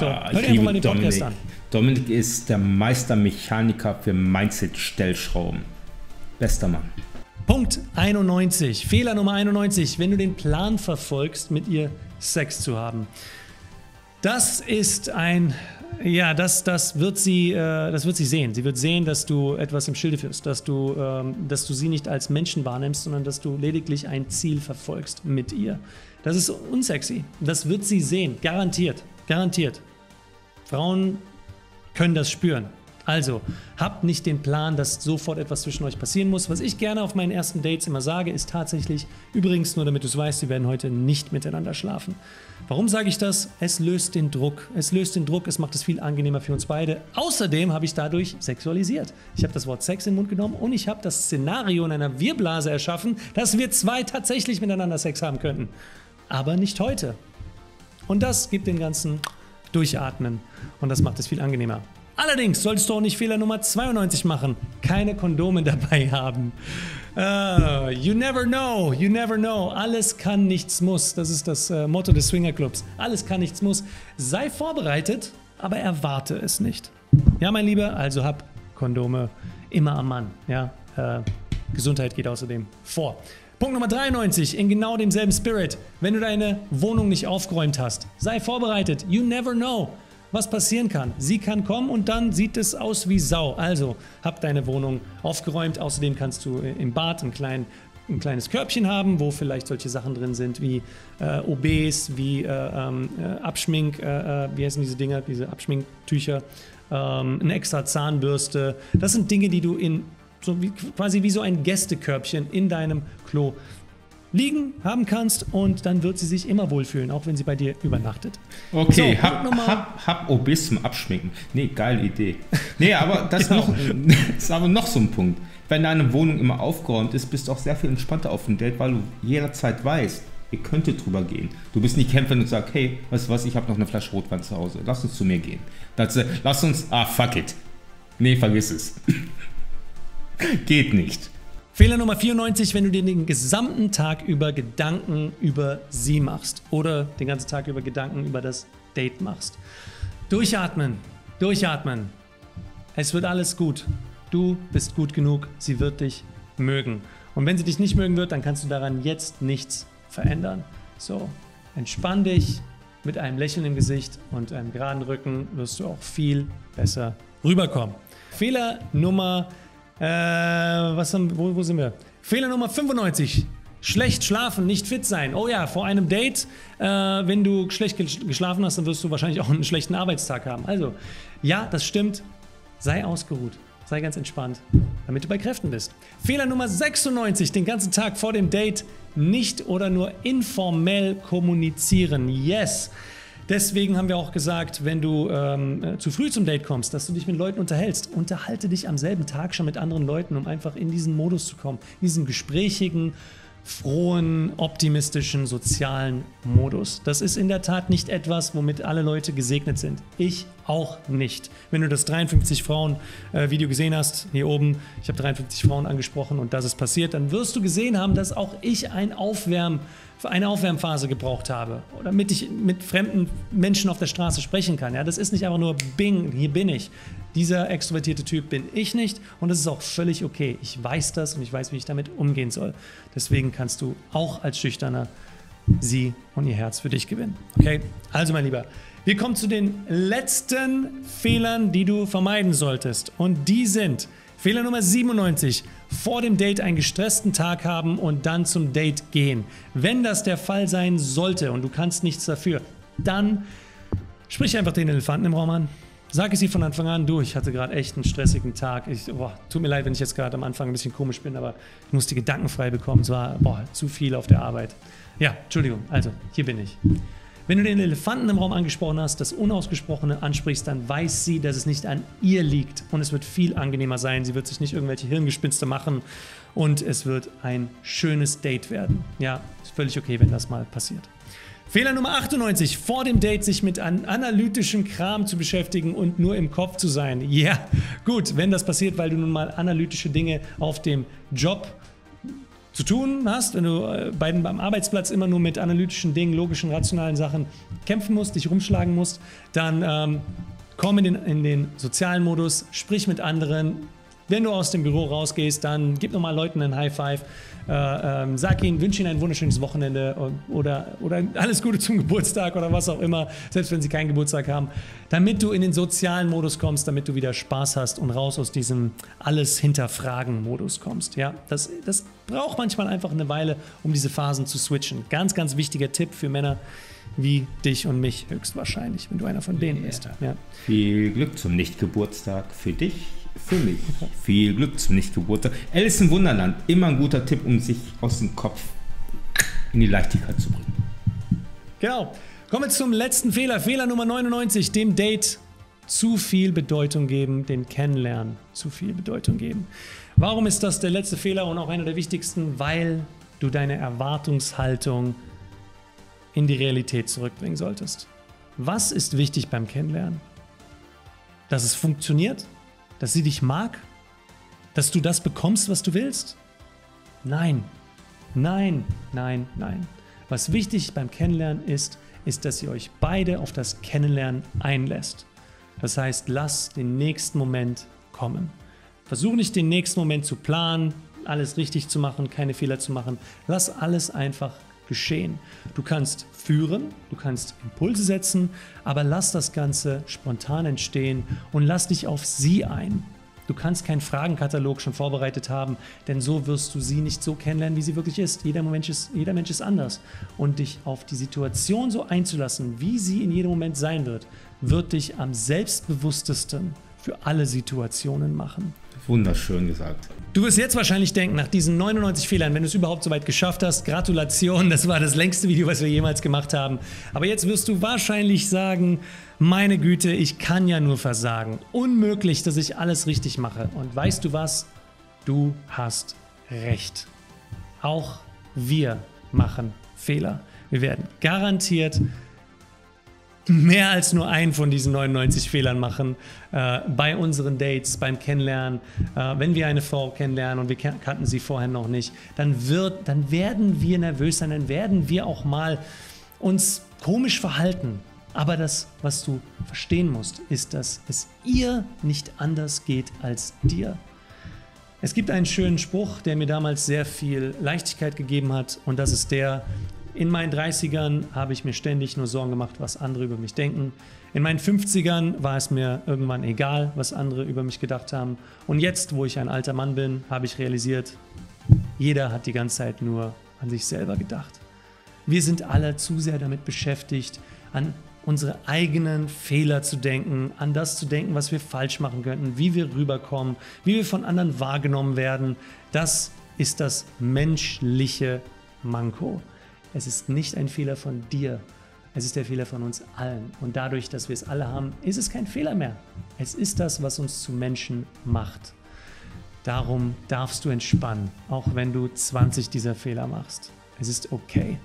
So, ah, hör dir einfach mal den Dominik. Podcast an. Dominik ist der Meistermechaniker für Mindset-Stellschrauben. Bester Mann. Punkt einundneunzig, Fehler Nummer einundneunzig, wenn du den Plan verfolgst, mit ihr Sex zu haben. Das ist ein, ja, das, das, wird sie, äh, das wird sie sehen. Sie wird sehen, dass du etwas im Schilde führst, dass du, ähm, dass du sie nicht als Menschen wahrnimmst, sondern dass du lediglich ein Ziel verfolgst mit ihr. Das ist unsexy. Das wird sie sehen, garantiert, garantiert. Frauen können das spüren. Also, habt nicht den Plan, dass sofort etwas zwischen euch passieren muss. Was ich gerne auf meinen ersten Dates immer sage, ist tatsächlich, übrigens nur damit du es weißt, wir werden heute nicht miteinander schlafen. Warum sage ich das? Es löst den Druck. Es löst den Druck, es macht es viel angenehmer für uns beide. Außerdem habe ich dadurch sexualisiert. Ich habe das Wort Sex in den Mund genommen und ich habe das Szenario in einer Wirblase erschaffen, dass wir zwei tatsächlich miteinander Sex haben könnten. Aber nicht heute. Und das gibt den ganzen Durchatmen und das macht es viel angenehmer. Allerdings solltest du auch nicht Fehler Nummer zweiundneunzig machen, keine Kondome dabei haben. Uh, you never know, you never know, alles kann, nichts muss. Das ist das äh, Motto des Swingerclubs. Alles kann, nichts muss. Sei vorbereitet, aber erwarte es nicht. Ja, mein Lieber, also hab Kondome immer am Mann. Ja, äh, Gesundheit geht außerdem vor. Punkt Nummer dreiundneunzig, in genau demselben Spirit. Wenn du deine Wohnung nicht aufgeräumt hast, sei vorbereitet, you never know, was passieren kann. Sie kann kommen und dann sieht es aus wie Sau. Also, hab deine Wohnung aufgeräumt. Außerdem kannst du im Bad ein, klein, ein kleines Körbchen haben, wo vielleicht solche Sachen drin sind wie äh, O Bs, wie äh, äh, Abschmink, äh, wie heißen diese Dinger, diese Abschminktücher, äh, eine extra Zahnbürste. Das sind Dinge, die du in so wie, quasi wie so ein Gästekörbchen in deinem Klo liegen haben kannst, und dann wird sie sich immer wohlfühlen, auch wenn sie bei dir übernachtet. Okay, so, hab, hab, hab Obism abschminken. Nee, geile Idee. Nee, aber das, genau. noch, das ist aber noch so ein Punkt. Wenn deine Wohnung immer aufgeräumt ist, bist du auch sehr viel entspannter auf dem Date, weil du jederzeit weißt, ihr könntet drüber gehen. Du bist nicht kämpfen und sagst, hey, weißt du was, ich habe noch eine Flasche Rotwein zu Hause, lass uns zu mir gehen. Das, lass uns, ah, fuck it. Nee, vergiss es. Geht nicht. Fehler Nummer vierundneunzig, wenn du dir den gesamten Tag über Gedanken über sie machst oder den ganzen Tag über Gedanken über das Date machst. Durchatmen, durchatmen. Es wird alles gut. Du bist gut genug, sie wird dich mögen. Und wenn sie dich nicht mögen wird, dann kannst du daran jetzt nichts verändern. So, entspann dich mit einem Lächeln im Gesicht und einem geraden Rücken, wirst du auch viel besser rüberkommen. Fehler Nummer Äh, was haben, wo, wo sind wir? Fehler Nummer fünfundneunzig. Schlecht schlafen, nicht fit sein. Oh ja, vor einem Date, äh, wenn du schlecht geschlafen hast, dann wirst du wahrscheinlich auch einen schlechten Arbeitstag haben. Also, ja, das stimmt. Sei ausgeruht. Sei ganz entspannt, damit du bei Kräften bist. Fehler Nummer sechsundneunzig. Den ganzen Tag vor dem Date nicht oder nur informell kommunizieren. Yes! Deswegen haben wir auch gesagt, wenn du ähm, zu früh zum Date kommst, dass du dich mit Leuten unterhältst. Unterhalte dich am selben Tag schon mit anderen Leuten, um einfach in diesen Modus zu kommen. Diesen gesprächigen, frohen, optimistischen, sozialen Modus. Das ist in der Tat nicht etwas, womit alle Leute gesegnet sind. Ich auch nicht. Wenn du das dreiundfünfzig Frauen Video gesehen hast, hier oben, ich habe dreiundfünfzig Frauen angesprochen und das ist passiert, dann wirst du gesehen haben, dass auch ich ein Aufwärmen eine Aufwärmphase gebraucht habe, damit ich mit fremden Menschen auf der Straße sprechen kann. Ja, das ist nicht einfach nur Bing, hier bin ich. Dieser extrovertierte Typ bin ich nicht und das ist auch völlig okay. Ich weiß das und ich weiß, wie ich damit umgehen soll. Deswegen kannst du auch als Schüchterner sie und ihr Herz für dich gewinnen. Okay? Also mein Lieber, wir kommen zu den letzten Fehlern, die du vermeiden solltest, und die sind Fehler Nummer siebenundneunzig. Vor dem Date einen gestressten Tag haben und dann zum Date gehen. Wenn das der Fall sein sollte und du kannst nichts dafür, dann sprich einfach den Elefanten im Raum an. Sag es ihr von Anfang an, du, ich hatte gerade echt einen stressigen Tag. Ich, boah, tut mir leid, wenn ich jetzt gerade am Anfang ein bisschen komisch bin, aber ich muss die Gedanken frei bekommen. Es war boah, zu viel auf der Arbeit. Ja, Entschuldigung, also hier bin ich. Wenn du den Elefanten im Raum angesprochen hast, das Unausgesprochene ansprichst, dann weiß sie, dass es nicht an ihr liegt und es wird viel angenehmer sein. Sie wird sich nicht irgendwelche Hirngespinste machen und es wird ein schönes Date werden. Ja, ist völlig okay, wenn das mal passiert. Fehler Nummer achtundneunzig, vor dem Date sich mit analytischem Kram zu beschäftigen und nur im Kopf zu sein. Ja, gut, wenn das passiert, weil du nun mal analytische Dinge auf dem Job zu tun hast, wenn du bei, beim Arbeitsplatz immer nur mit analytischen Dingen, logischen, rationalen Sachen kämpfen musst, dich rumschlagen musst, dann ähm, komm in den, in den sozialen Modus, sprich mit anderen. Wenn du aus dem Büro rausgehst, dann gib nochmal Leuten einen High Five, äh, ähm, sag ihnen, wünsche ihnen ein wunderschönes Wochenende oder, oder alles Gute zum Geburtstag oder was auch immer, selbst wenn sie keinen Geburtstag haben, damit du in den sozialen Modus kommst, damit du wieder Spaß hast und raus aus diesem Alles-Hinterfragen-Modus kommst. Ja, das, das braucht manchmal einfach eine Weile, um diese Phasen zu switchen. Ganz, ganz wichtiger Tipp für Männer wie dich und mich höchstwahrscheinlich, wenn du einer von denen bist. Ja. Viel Glück zum Nicht-Geburtstag für dich. Für mich. Viel Glück zum Nicht-Geburtstag. Alice im Wunderland. Immer ein guter Tipp, um sich aus dem Kopf in die Leichtigkeit zu bringen. Genau. Kommen wir zum letzten Fehler. Fehler Nummer neunundneunzig. Dem Date zu viel Bedeutung geben. Dem Kennenlernen zu viel Bedeutung geben. Warum ist das der letzte Fehler und auch einer der wichtigsten? Weil du deine Erwartungshaltung in die Realität zurückbringen solltest. Was ist wichtig beim Kennenlernen? Dass es funktioniert? Dass sie dich mag? Dass du das bekommst, was du willst? Nein, nein, nein, nein. Was wichtig beim Kennenlernen ist, ist, dass ihr euch beide auf das Kennenlernen einlässt. Das heißt, lass den nächsten Moment kommen. Versuch nicht, den nächsten Moment zu planen, alles richtig zu machen, keine Fehler zu machen. Lass alles einfach geschehen. Du kannst führen, du kannst Impulse setzen, aber lass das Ganze spontan entstehen und lass dich auf sie ein. Du kannst keinen Fragenkatalog schon vorbereitet haben, denn so wirst du sie nicht so kennenlernen, wie sie wirklich ist. Jeder Mensch ist, jeder Mensch ist anders. Und dich auf die Situation so einzulassen, wie sie in jedem Moment sein wird, wird dich am selbstbewusstesten für alle Situationen machen. Wunderschön gesagt. Du wirst jetzt wahrscheinlich denken, nach diesen neunundneunzig Fehlern, wenn du es überhaupt so weit geschafft hast, Gratulation, das war das längste Video, was wir jemals gemacht haben. Aber jetzt wirst du wahrscheinlich sagen, meine Güte, ich kann ja nur versagen. Unmöglich, dass ich alles richtig mache. Und weißt du was? Du hast recht. Auch wir machen Fehler. Wir werden garantiert mehr als nur einen von diesen neunundneunzig Fehlern machen, äh, bei unseren Dates, beim Kennenlernen, äh, wenn wir eine Frau kennenlernen und wir kannten sie vorher noch nicht, dann, wird, dann werden wir nervös sein, dann werden wir auch mal uns komisch verhalten. Aber das, was du verstehen musst, ist, dass es ihr nicht anders geht als dir. Es gibt einen schönen Spruch, der mir damals sehr viel Leichtigkeit gegeben hat, und das ist der: In meinen dreißigern habe ich mir ständig nur Sorgen gemacht, was andere über mich denken. In meinen fünfzigern war es mir irgendwann egal, was andere über mich gedacht haben. Und jetzt, wo ich ein alter Mann bin, habe ich realisiert, jeder hat die ganze Zeit nur an sich selber gedacht. Wir sind alle zu sehr damit beschäftigt, an unsere eigenen Fehler zu denken, an das zu denken, was wir falsch machen könnten, wie wir rüberkommen, wie wir von anderen wahrgenommen werden. Das ist das menschliche Manko. Es ist nicht ein Fehler von dir, es ist der Fehler von uns allen. Und dadurch, dass wir es alle haben, ist es kein Fehler mehr. Es ist das, was uns zu Menschen macht. Darum darfst du entspannen, auch wenn du zwanzig dieser Fehler machst. Es ist okay.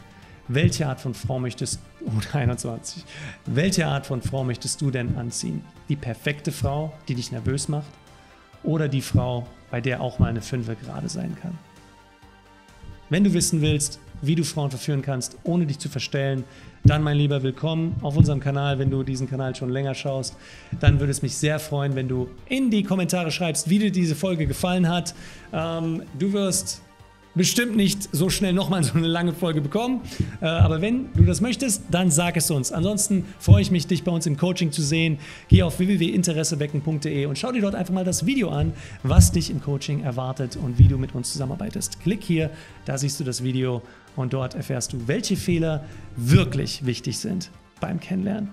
Welche Art von Frau möchtest du, oder einundzwanzig, welche Art von Frau möchtest du denn anziehen? Die perfekte Frau, die dich nervös macht, oder die Frau, bei der auch mal eine Fünfe gerade sein kann? Wenn du wissen willst, wie du Frauen verführen kannst, ohne dich zu verstellen, dann, mein Lieber, willkommen auf unserem Kanal. Wenn du diesen Kanal schon länger schaust, dann würde es mich sehr freuen, wenn du in die Kommentare schreibst, wie dir diese Folge gefallen hat. Ähm, du wirst bestimmt nicht so schnell nochmal so eine lange Folge bekommen, äh, aber wenn du das möchtest, dann sag es uns. Ansonsten freue ich mich, dich bei uns im Coaching zu sehen. Geh auf w w w punkt interessewecken punkt de und schau dir dort einfach mal das Video an, was dich im Coaching erwartet und wie du mit uns zusammenarbeitest. Klick hier, da siehst du das Video und dort erfährst du, welche Fehler wirklich wichtig sind beim Kennenlernen.